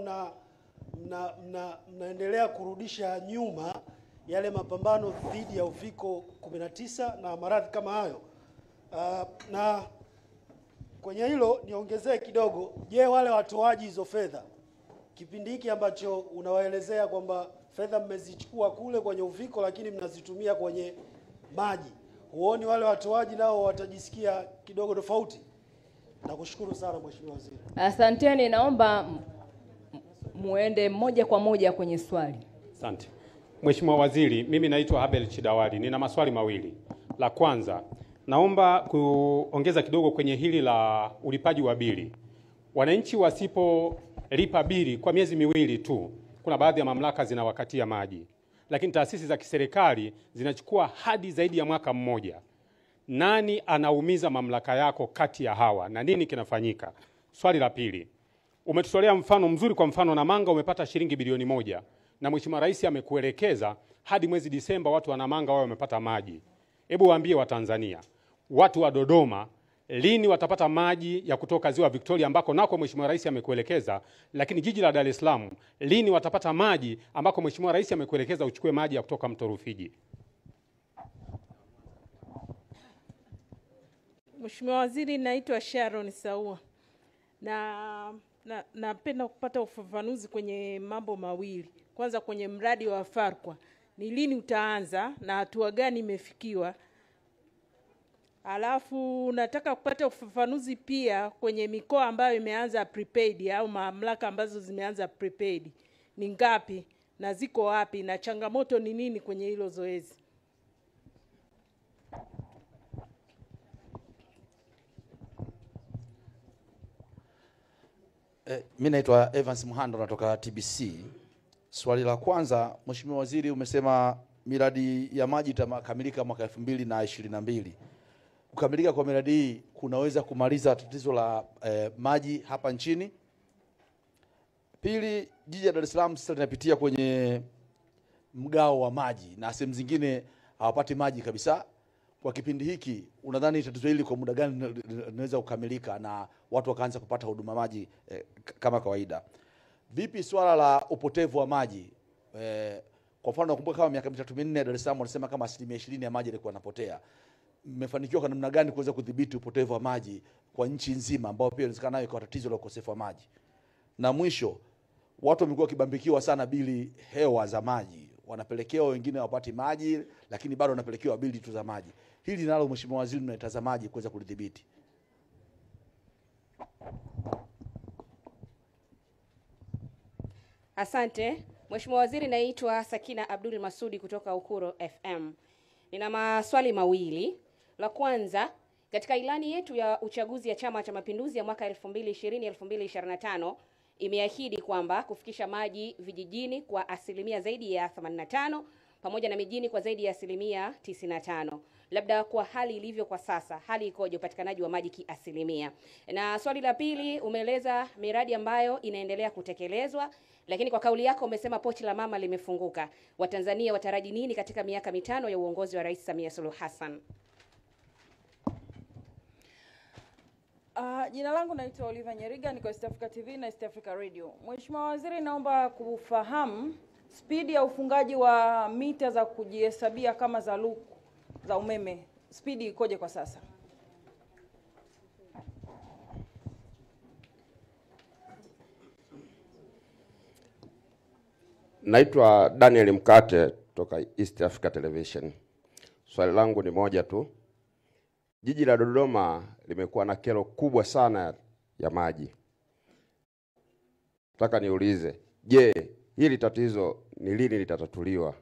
mnaendelea kurudisha nyuma yale mapambano dhidi ya uviko 19 na maradhi kama hayo? Na kwenye hilo niongezee kidogo, je, wale watoaji hizo fedha kipindi hiki ambacho unawaelezea kwamba fedha mmezichukua kule kwenye uviko lakini mnazitumia kwenye maji, huoni wale watoaji nao watajisikia kidogo tofauti? Nakushukuru sana Mheshimiwa Waziri. Asanteni, naomba muende moja kwa moja kwenye swali. Asante. Mheshimiwa Waziri, mimi naitwa Abel Chidawali, nina maswali mawili. La kwanza, naomba kuongeza kidogo kwenye hili la ulipaji wa bili. Wananchi wasipolipa bili kwa miezi miwili tu, kuna baadhi ya mamlaka zinawakatia maji. Lakini taasisi za kiserikali zinachukua hadi zaidi ya mwaka mmoja. Nani anaumiza mamlaka yako kati ya hawa na nini kinafanyika? Swali la pili, umetutolea mfano mzuri, kwa mfano Namanga umepata shilingi bilioni 1, na Mheshimiwa Rais amekuelekeza hadi mwezi Disemba watu wa Namanga wao wamepata maji. Hebu waambie Watanzania, watu wa Dodoma lini watapata maji ya kutoka Ziwa Victoria ambako nako Mheshimiwa Rais amekuelekeza, lakini jiji la Dar es Salaam lini watapata maji ambako Mheshimiwa Rais amekuelekeza uchukue maji ya kutoka mto Rufiji? Mheshimiwa Waziri, naitwa Sharon Saua. Napenda kupata ufafanuzi kwenye mambo mawili. Kwanza kwenye mradi wa Farkwa, ni lini utaanza na hatua gani imefikiwa? Alafu nataka kupata ufafanuzi pia kwenye mikoa ambayo imeanza prepaid au mamlaka ambazo zimeanza prepaid. Ni ngapi na ziko wapi na changamoto ni nini kwenye hilo zoezi? Mimi naitwa Evans Muhando, natoka TBC. Swali la kwanza, Mheshimiwa Waziri, umesema miradi ya maji itakamilika mwaka 2022. Kukamilika kwa miradi hii kunaweza kumaliza tatizo la maji hapa nchini? Pili, jiji la Dar es Salaam sasa linapitia kwenye mgao wa maji na sehemu zingine hawapati maji kabisa. Kwa kipindi hiki unadhani tatizo hili kwa muda gani linaweza kukamilika na watu wakaanza kupata huduma maji kama kawaida? Vipi swala la upotevu wa maji? Kwa mfano nakumbuka kama miaka 3-4 Dar es Salaam wanasema kama 20% ya maji yalikuwa yanapotea. Mmefanikiwa kwa namna gani kuweza kudhibiti upotevu wa maji kwa nchi nzima ambao pia inawezekana nayo kwa tatizo la ukosefu wa maji? Na mwisho, watu wamekuwa kibambikiwa sana bili hewa za maji. Wanapelekewa wengine hawapati maji lakini bado wanapelekewa bili tu za maji. Hili nalo Mheshimiwa Waziri mnatazamaje kuweza kulidhibiti? Asante. Mheshimiwa Waziri, naitwa Sakina Abdul Masudi kutoka Ukuro FM. Nina maswali mawili. La kwanza, katika ilani yetu ya uchaguzi ya Chama cha Mapinduzi ya mwaka 2020-2025 imeahidi kwamba kufikisha maji vijijini kwa asilimia zaidi ya 85 pamoja na mijini kwa zaidi ya asilimia 95. Labda kwa hali ilivyo kwa sasa, hali ikoje upatikanaji wa maji kiasilimia? Na swali la pili, umeeleza miradi ambayo inaendelea kutekelezwa, lakini kwa kauli yako umesema pochi la mama limefunguka. Watanzania wataraji nini katika miaka 5 ya uongozi wa Rais Samia Suluhu Hassan? Jina langu naitwa Oliver Nyeriga, niko East Africa TV na East Africa Radio. Mheshimiwa Waziri, naomba kufahamu spidi ya ufungaji wa mita za kujihesabia kama za luku za umeme, spidi ikoje kwa sasa? Naitwa Daniel Mkate kutoka East Africa Television. Swali langu ni moja tu. Jiji la Dodoma limekuwa na kero kubwa sana ya maji. Nataka niulize, je, hili tatizo ni lini litatatuliwa?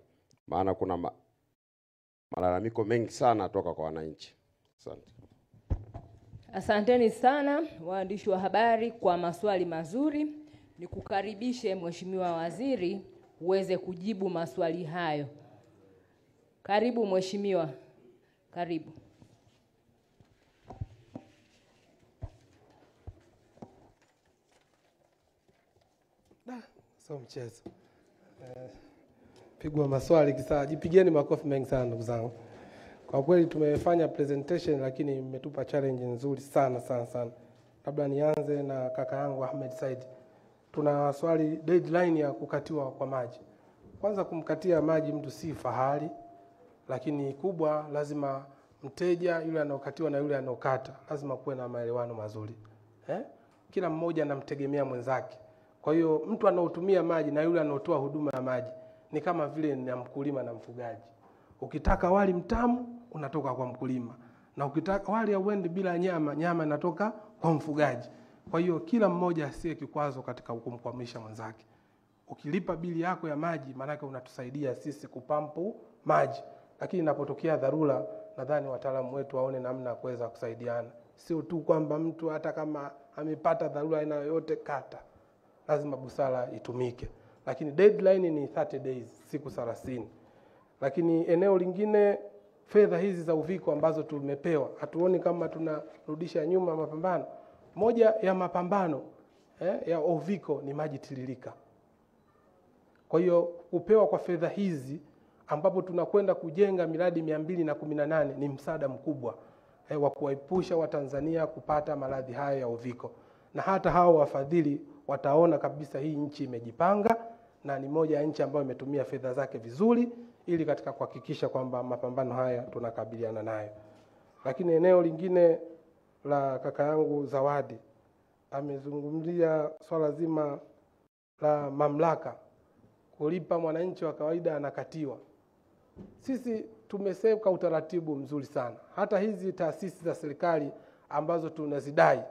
Maana kuna malalamiko mengi sana toka kwa wananchi. Asante. Asanteni sana waandishi wa habari kwa maswali mazuri. Nikukaribishe Mheshimiwa Waziri uweze kujibu maswali hayo. Karibu Mheshimiwa. Karibu. So mchezo. Pigwa maswali kisa, jipigieni makofi mengi sana ndugu zangu. Kwa kweli tumefanya presentation lakini mmetupa challenge nzuri sana. Labda nianze na kaka yangu Ahmed Said. Tuna swali deadline ya kukatiwa kwa maji. Kwanza kumkatia maji mtu si fahari, lakini kubwa lazima mteja yule anokatiwa na yule anokata lazima kuwe na maelewano mazuri. Kila mmoja anamtegemea mwenzake. Kwa hiyo mtu anaotumia maji na yule anaotoa huduma ya maji ni kama vile ni mkulima na mfugaji. Ukitaka wali mtamu unatoka kwa mkulima, na ukitaka wali hauendi bila nyama, nyama inatoka kwa mfugaji. Kwa hiyo kila mmoja asiye kikwazo katika kumkwamisha mwenzake. Ukilipa bili yako ya maji maana yake unatusaidia sisi kupampu maji. Lakini inapotokea dharura nadhani wataalamu wetu waone namna kuweza kusaidiana. Sio tu kwamba mtu hata kama amepata dharura aina yoyote kata, lazima busara itumike. Lakini deadline ni 30 days, siku 30. Lakini eneo lingine, fedha hizi za uviko ambazo tumepewa, hatuoni kama tunarudisha nyuma mapambano. Moja ya mapambano ya uviko ni maji tiririka. Kwa hiyo kupewa kwa fedha hizi ambapo tunakwenda kujenga miradi 218 ni msaada mkubwa wa kuwaepusha Watanzania kupata maradhi haya ya uviko. Na hata hao wafadhili wataona kabisa hii nchi imejipanga na ni moja ya nchi ambayo imetumia fedha zake vizuri ili katika kuhakikisha kwamba mapambano haya tunakabiliana nayo. Lakini eneo lingine la kaka yangu Zawadi amezungumzia swala zima la mamlaka kulipa mwananchi wa kawaida anakatiwa. Sisi tumeseweka utaratibu mzuri sana. Hata hizi taasisi za serikali ambazo tunazidai,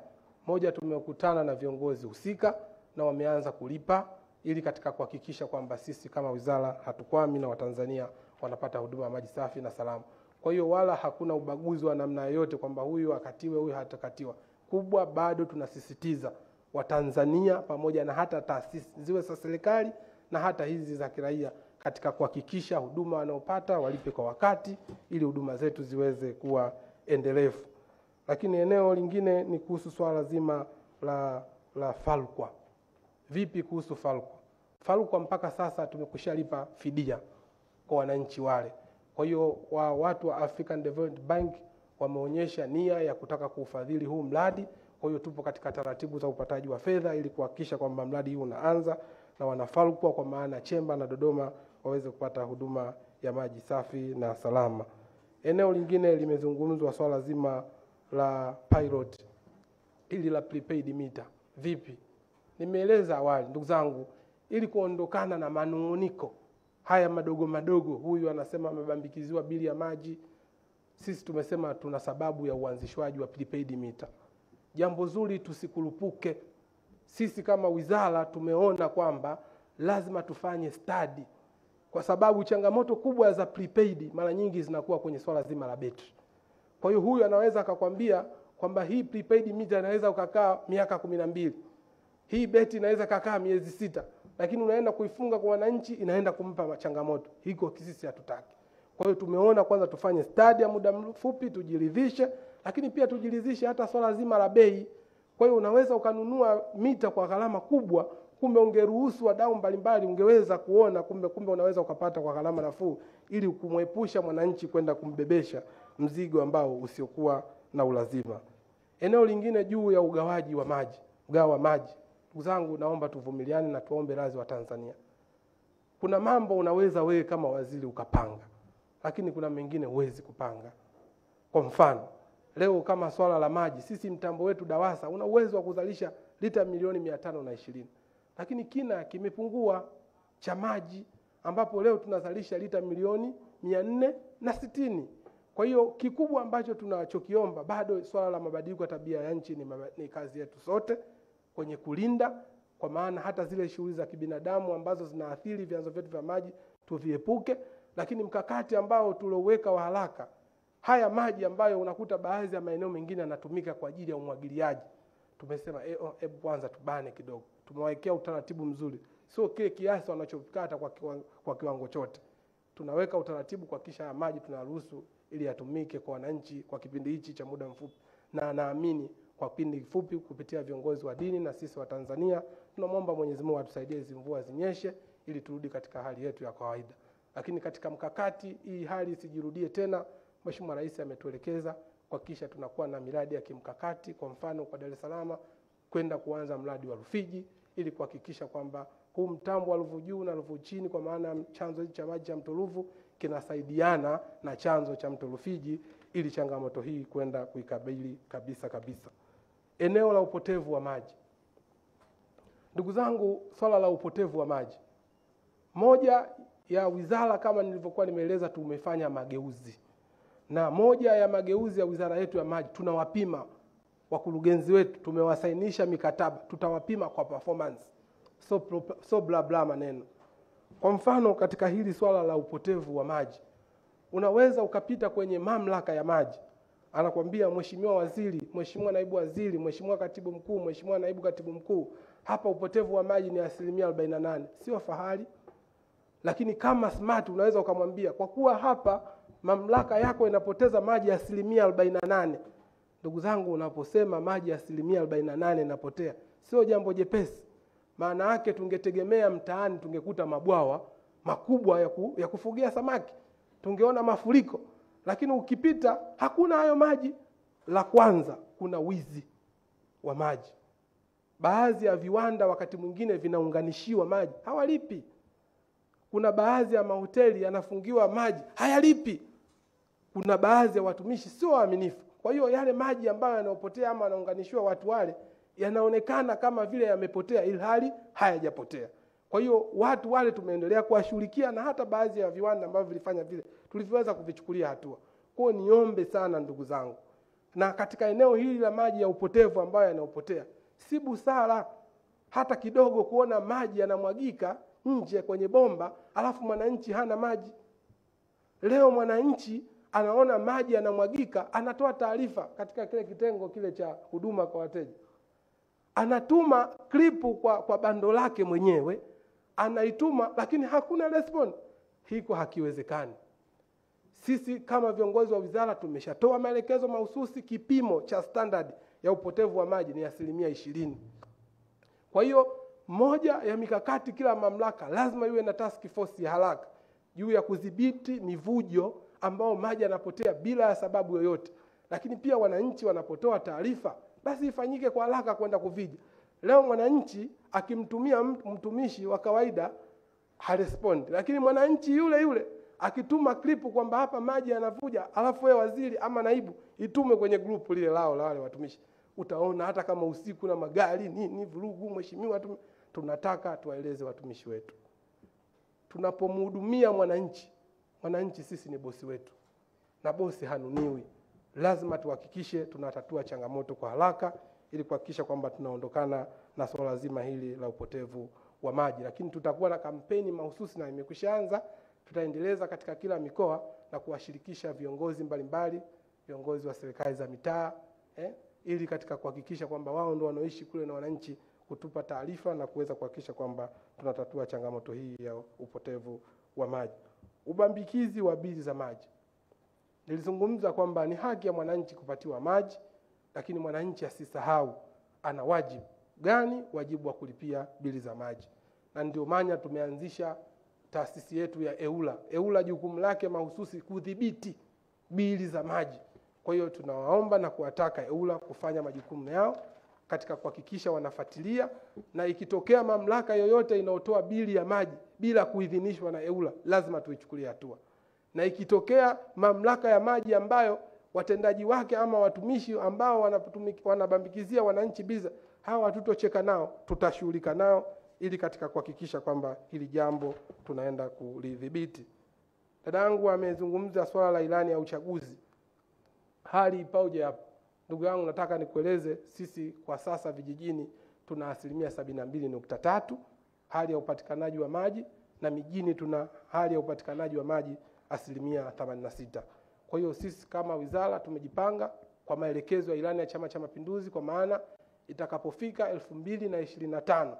moja tumekutana na viongozi husika na wameanza kulipa ili katika kuhakikisha kwamba sisi kama wizara hatukwami na Watanzania wanapata huduma ya maji safi na salama. Kwa hiyo wala hakuna ubaguzi wa namna yoyote kwamba huyu akatiwe huyu hatakatiwa. Kubwa bado tunasisitiza Watanzania pamoja na hata taasisi ziwe za serikali na hata hizi za kiraia katika kuhakikisha huduma wanaopata walipe kwa wakati ili huduma zetu ziweze kuwa endelevu. Lakini eneo lingine ni kuhusu swala zima la falkwa. Vipi kuhusu falkwa? Falkwa mpaka sasa tumekushalipa fidia kwa wananchi wale. Kwa hiyo watu wa African Development Bank wameonyesha nia ya kutaka kuufadhili huu mradi. Kwa hiyo tupo katika taratibu za upataji wa fedha ili kuhakikisha kwamba mradi huu unaanza na wanafalkwa kwa maana Chemba na Dodoma waweze kupata huduma ya maji safi na salama. Eneo lingine limezungumzwa swala zima la pilot ili la prepaid meter. Vipi? Nimeeleza awali ndugu zangu, ili kuondokana na manunguniko haya madogo, huyu anasema amebambikiziwa bili ya maji, sisi tumesema tuna sababu ya uanzishwaji wa prepaid meter. Jambo zuri tusikurupuke. Sisi kama wizara tumeona kwamba lazima tufanye study kwa sababu changamoto kubwa za prepaid mara nyingi zinakuwa kwenye swala zima la betri. Kwa hiyo huyu anaweza akakwambia kwamba hii prepaid meter inaweza kukaa miaka 12. Hii beti inaweza kukaa miezi 6. Lakini unaenda kuifunga kwa wananchi, inaenda kumpa changamoto. Hiko sisi hatutaki. Kwa hiyo tumeona kwanza tufanye study ya muda mfupi tujiridhishe, lakini pia tujiridhishe hata swala zima la bei. Kwa hiyo unaweza ukanunua mita kwa gharama kubwa, kumbe ungeruhusu wadau mbalimbali ungeweza kuona kumbe unaweza ukapata kwa gharama nafuu ili kumwepusha mwananchi kwenda kumbebesha mzigo ambao usiokuwa na ulazima. Eneo lingine juu ya ugawaji wa maji, ndugu zangu naomba tuvumiliane na tuombe radhi wa Tanzania. Kuna mambo unaweza wewe kama waziri ukapanga, lakini kuna mengine huwezi kupanga. Kwa mfano, leo kama swala la maji, sisi mtambo wetu Dawasa una uwezo wa kuzalisha lita milioni 520. Lakini kina kimepungua cha maji ambapo leo tunazalisha lita milioni 460. Kwa hiyo kikubwa ambacho tunachokiomba bado swala la mabadiliko ya tabia ya nchi ni kazi yetu sote kwenye kulinda, kwa maana hata zile shughuli za kibinadamu ambazo zinaathiri vyanzo vyetu vya maji tuviepuke. Lakini mkakati ambao tulioweka wa haraka, haya maji ambayo unakuta baadhi ya maeneo mengine yanatumika kwa ajili ya umwagiliaji, tumesema Mwanza tubane kidogo. Tumewawekea utaratibu mzuri. Sio kile kiasi wanachokata kwa kiwango chote. Tunaweka utaratibu kuhakikisha maji tunaruhusu ili yatumike kwa wananchi kwa kipindi hichi cha muda mfupi. Na naamini kwa kipindi kifupi kupitia viongozi wa dini na sisi wa Tanzania tunamwomba Mwenyezi Mungu atusaidie mvua zinyeshe ili turudi katika hali yetu ya kawaida. Lakini katika mkakati hii hali isijirudie tena, Mheshimiwa Rais ametuelekeza kuhakikisha tunakuwa na miradi ya kimkakati, kwa mfano kwa Dar es Salaam kwenda kuanza mradi wa Rufiji ili kuhakikisha kwamba huu mtambo wa Ruvu Juu na Ruvu Chini, kwa maana chanzo cha maji cha mto Ruvu kinasaidiana na chanzo cha mto Rufiji ili changamoto hii kwenda kuikabili kabisa. Eneo la upotevu wa maji. Ndugu zangu, swala la upotevu wa maji, moja ya wizara kama nilivyokuwa nimeeleza tumefanya mageuzi. Na moja ya mageuzi ya wizara yetu ya maji tunawapima wakurugenzi wetu, tumewasainisha mikataba, tutawapima kwa performance. So bla bla maneno. Kwa mfano katika hili swala la upotevu wa maji, unaweza ukapita kwenye mamlaka ya maji, anakuambia mheshimiwa waziri, mheshimiwa naibu waziri, mheshimiwa katibu mkuu, mheshimiwa naibu katibu mkuu, hapa upotevu wa maji ni 48%. Sio fahari. Lakini kama smart unaweza ukamwambia kwa kuwa hapa mamlaka yako inapoteza maji 48%. Ndugu zangu, unaposema maji 48% inapotea, sio jambo jepesi. Maana yake tungetegemea mtaani tungekuta mabwawa makubwa ya kufugia samaki, tungeona mafuriko, lakini ukipita hakuna hayo maji. La kwanza, kuna wizi wa maji. Baadhi ya viwanda wakati mwingine vinaunganishiwa maji, hawalipi. Kuna baadhi ya mahoteli yanafungiwa maji, hayalipi. Kuna baadhi ya watumishi sio waaminifu. Kwa hiyo yale maji ambayo yanaopotea ama yanaunganishiwa watu wale yanaonekana kama vile yamepotea, ilhali hayajapotea. Kwa hiyo watu wale tumeendelea kuwashughulikia, na hata baadhi ya viwanda ambavyo vilifanya vile tulivyoweza kuvichukulia hatua. Kwa hiyo niombe sana ndugu zangu, na katika eneo hili la maji ya upotevu ambayo yanaopotea, si busara hata kidogo kuona maji yanamwagika nje kwenye bomba alafu mwananchi hana maji. Leo mwananchi anaona maji yanamwagika, anatoa taarifa katika kile kitengo kile cha huduma kwa wateja. Anatuma klipu kwa bando lake mwenyewe, anaituma lakini hakuna response. Hiko hakiwezekani. Sisi kama viongozi wa wizara tumeshatoa maelekezo mahususi, kipimo cha standard ya upotevu wa maji ni 20%. Kwa hiyo moja ya mikakati kila mamlaka lazima iwe na task force ya haraka juu ya kudhibiti mivujo ambao maji yanapotea bila sababu yoyote. Lakini pia wananchi wanapotoa taarifa, basi ifanyike kwa haraka kwenda kuvija. Leo mwananchi akimtumia mtumishi wa kawaida harespondi, lakini mwananchi yule yule akituma klipu kwamba hapa maji yanavuja, alafu yeye waziri ama naibu itume kwenye grupu lile lao la wale watumishi. Utaona hata kama usiku na magari nini vurugu. Mheshimiwa, tunataka tuwaeleze watumishi wetu, tunapomhudumia mwananchi, mwananchi sisi ni bosi wetu na bosi hanuniwi. Lazima tuhakikishe tunatatua changamoto kwa haraka ili kuhakikisha kwamba tunaondokana na swala zima hili la upotevu wa maji. Lakini tutakuwa na kampeni mahususi na imekwishaanza, tutaendeleza katika kila mikoa na kuwashirikisha viongozi mbalimbali, viongozi wa serikali za mitaa, ili katika kuhakikisha kwamba wao ndio wanaoishi kule na wananchi kutupa taarifa na kuweza kuhakikisha kwamba tunatatua changamoto hii ya upotevu wa maji. Ubambikizi wa bili za maji. Nilizungumza kwamba ni haki ya mwananchi kupatiwa maji, lakini mwananchi asisahau ana wajibu gani, wajibu wa kulipia bili za maji. Na ndio maana tumeanzisha taasisi yetu ya EULA. EULA jukumu lake mahususi kudhibiti bili za maji. Kwa hiyo tunawaomba na kuwataka EULA kufanya majukumu yao katika kuhakikisha wanafuatilia, na ikitokea mamlaka yoyote inayotoa bili ya maji bila kuidhinishwa na EULA lazima tuichukulie hatua. Na ikitokea mamlaka ya maji ambayo watendaji wake ama watumishi ambao wanabambikizia wananchi biza, hawa hatutocheka nao, tutashughulika nao ili katika kuhakikisha kwamba hili jambo tunaenda kulidhibiti. Dadangu amezungumza swala la ilani ya uchaguzi. Hali ipauje hapo? Ndugu yangu, nataka nikueleze sisi kwa sasa vijijini tuna 72.3 hali ya upatikanaji wa maji, na mijini tuna hali ya upatikanaji wa maji 86%. Kwa hiyo sisi kama wizara tumejipanga kwa maelekezo ya ilani ya Chama cha Mapinduzi, kwa maana itakapofika 2025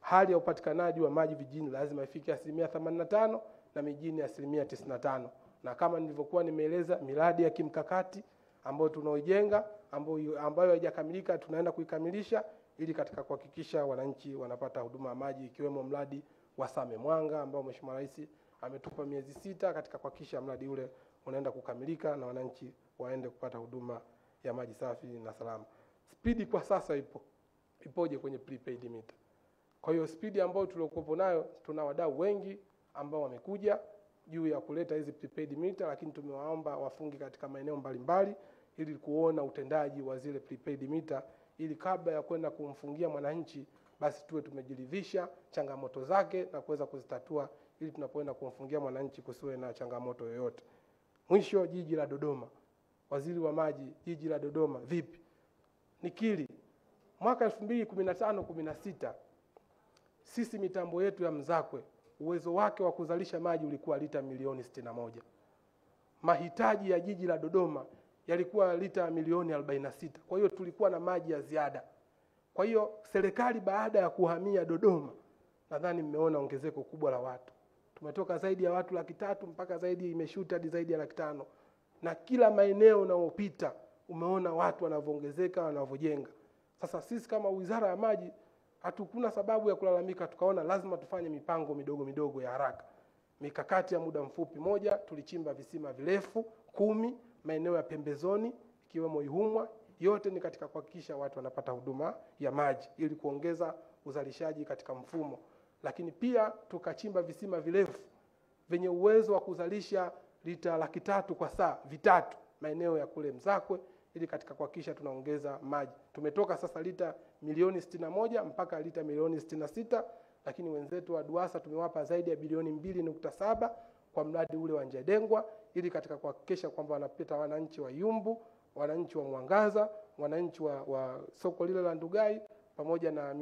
hali ya upatikanaji wa maji vijijini lazima ifike 85% na mijini 95%. Na kama nilivyokuwa nimeeleza, miradi ya kimkakati ambayo tunaojenga ambayo haijakamilika tunaenda kuikamilisha ili katika kuhakikisha wananchi wanapata huduma ya maji, ikiwemo mradi wa Same Mwanga ambao Mheshimiwa Rais ametupa miezi 6 katika kuhakikisha mradi ule unaenda kukamilika na wananchi waende kupata huduma ya maji safi na salama. Spidi kwa sasa ipoje kwenye prepaid meter? Kwa hiyo spidi ambayo tuliokuwa nayo, tuna wadau wengi ambao wamekuja juu ya kuleta hizi prepaid meter, lakini tumewaomba wafungi katika maeneo mbalimbali ili kuona utendaji wa zile prepaid meter, ili kabla ya kwenda kumfungia mwananchi basi tuwe tumejiridhisha changamoto zake na kuweza kuzitatua, ili tunapoenda kumfungia mwananchi kusiwe na changamoto yoyote. Mwisho, jiji la Dodoma. Waziri wa maji, jiji la Dodoma vipi? Nikili mwaka 2015-16 sisi mitambo yetu ya Mzakwe uwezo wake wa kuzalisha maji ulikuwa lita milioni 61. Mahitaji ya jiji la Dodoma yalikuwa lita milioni 46. Kwa hiyo tulikuwa na maji ya ziada. Kwa hiyo serikali baada ya kuhamia Dodoma, nadhani mmeona ongezeko kubwa la watu. Tumetoka zaidi ya watu 300,000 mpaka zaidi imeshuta hadi zaidi ya 500,000. Na kila maeneo unaopita umeona watu wanavyoongezeka, wanavyojenga. Sasa sisi kama Wizara ya Maji hatukuna sababu ya kulalamika, tukaona lazima tufanye mipango midogo midogo ya haraka. Mikakati ya muda mfupi: moja, tulichimba visima virefu 10 maeneo ya pembezoni ikiwemo Ihumwa. Yote ni katika kuhakikisha watu wanapata huduma ya maji ili kuongeza uzalishaji katika mfumo. Lakini pia tukachimba visima virefu venye uwezo wa kuzalisha lita 300,000 kwa saa 3 maeneo ya kule Mzakwe, ili katika kuhakikisha tunaongeza maji. Tumetoka sasa lita milioni 61 mpaka lita milioni 66, lakini wenzetu wa Ruwasa tumewapa zaidi ya bilioni 2.7 kwa mradi ule wa Njedengwa, ili katika kuhakikisha kwamba wanapita wananchi wa Yumbu, wananchi wa Mwangaza, wananchi wa soko lile la Ndugai pamoja na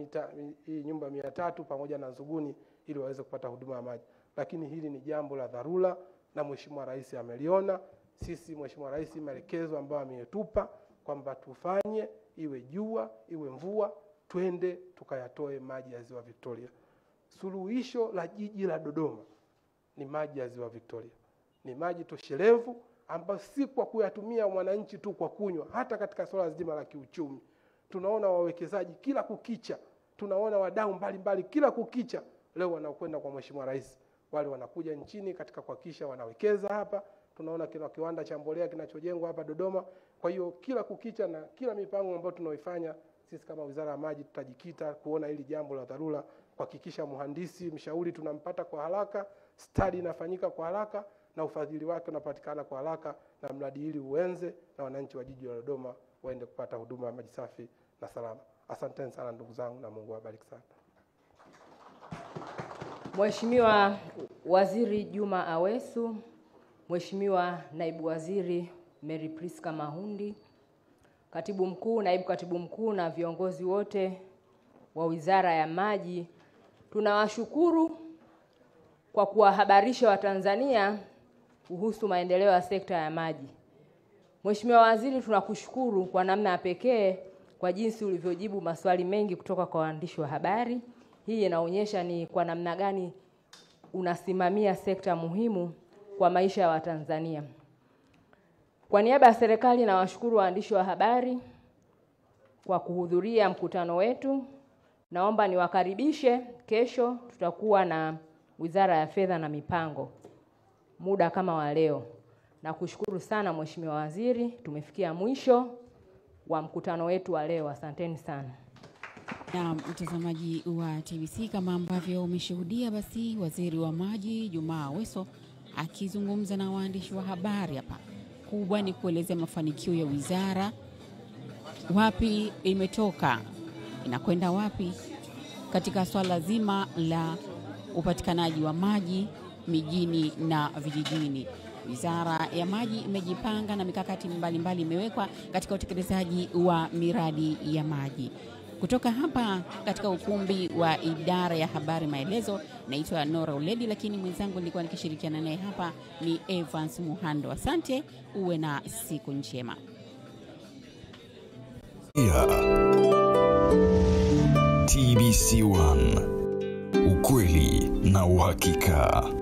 hii nyumba 300 pamoja na Zuguni, ili waweze kupata huduma ya maji. Lakini hili ni jambo la dharura na Mheshimiwa Rais ameliona. Sisi Mheshimiwa Rais maelekezo ambayo ametupa kwamba tufanye, iwe jua iwe mvua, twende tukayatoe maji ya Ziwa Victoria. Suluhisho la jiji la Dodoma ni maji ya Ziwa Victoria. Ni maji toshelevu ambayo si kwa kuyatumia mwananchi tu kwa kunywa, hata katika swala zima la kiuchumi. Tunaona wawekezaji kila kukicha, tunaona wadau mbalimbali kila kukicha leo wanaokwenda kwa Mheshimiwa Rais. Wale wanakuja nchini katika kuhakikisha wanawekeza hapa. Tunaona kila kiwanda cha mbolea kinachojengwa hapa Dodoma. Kwa hiyo kila kukicha na kila mipango ambayo tunaoifanya sisi kama Wizara ya Maji tutajikita kuona ili jambo la dharura, kuhakikisha mhandisi mshauri tunampata kwa haraka, study inafanyika kwa haraka na ufadhili wake unapatikana kwa haraka, na mradi hili uenze na wananchi wa jiji la Dodoma waende kupata huduma ya maji safi na salama. Asanteni sana ndugu zangu na Mungu awabariki sana. Mheshimiwa Waziri Juma Awesu, Mheshimiwa Naibu Waziri Mary Priska Mahundi, Katibu Mkuu, Naibu Katibu Mkuu na viongozi wote wa Wizara ya Maji, tunawashukuru kwa kuwahabarisha Watanzania kuhusu maendeleo ya sekta ya maji. Mheshimiwa Waziri, tunakushukuru kwa namna ya pekee kwa jinsi ulivyojibu maswali mengi kutoka kwa waandishi wa habari. Hii inaonyesha ni kwa namna gani unasimamia sekta muhimu kwa maisha ya Watanzania. Kwa niaba ya serikali nawashukuru waandishi wa habari kwa kuhudhuria mkutano wetu. Naomba niwakaribishe, kesho tutakuwa na Wizara ya Fedha na Mipango muda kama wa leo. Nakushukuru sana Mheshimiwa Waziri, tumefikia mwisho wa mkutano wetu wa leo. Asanteni sana. Na mtazamaji wa TBC, kama ambavyo umeshuhudia, basi Waziri wa Maji Juma Aweso akizungumza na waandishi wa habari hapa, kubwa ni kuelezea mafanikio ya wizara, wapi imetoka, inakwenda wapi katika swala zima la upatikanaji wa maji mijini na vijijini. Wizara ya Maji imejipanga na mikakati mbalimbali imewekwa katika utekelezaji wa miradi ya maji. Kutoka hapa katika ukumbi wa Idara ya Habari Maelezo, naitwa Nora Uledi, lakini mwenzangu nilikuwa nikishirikiana naye hapa ni Evans Muhando. Asante, uwe na siku njema. TBC1, ukweli na uhakika.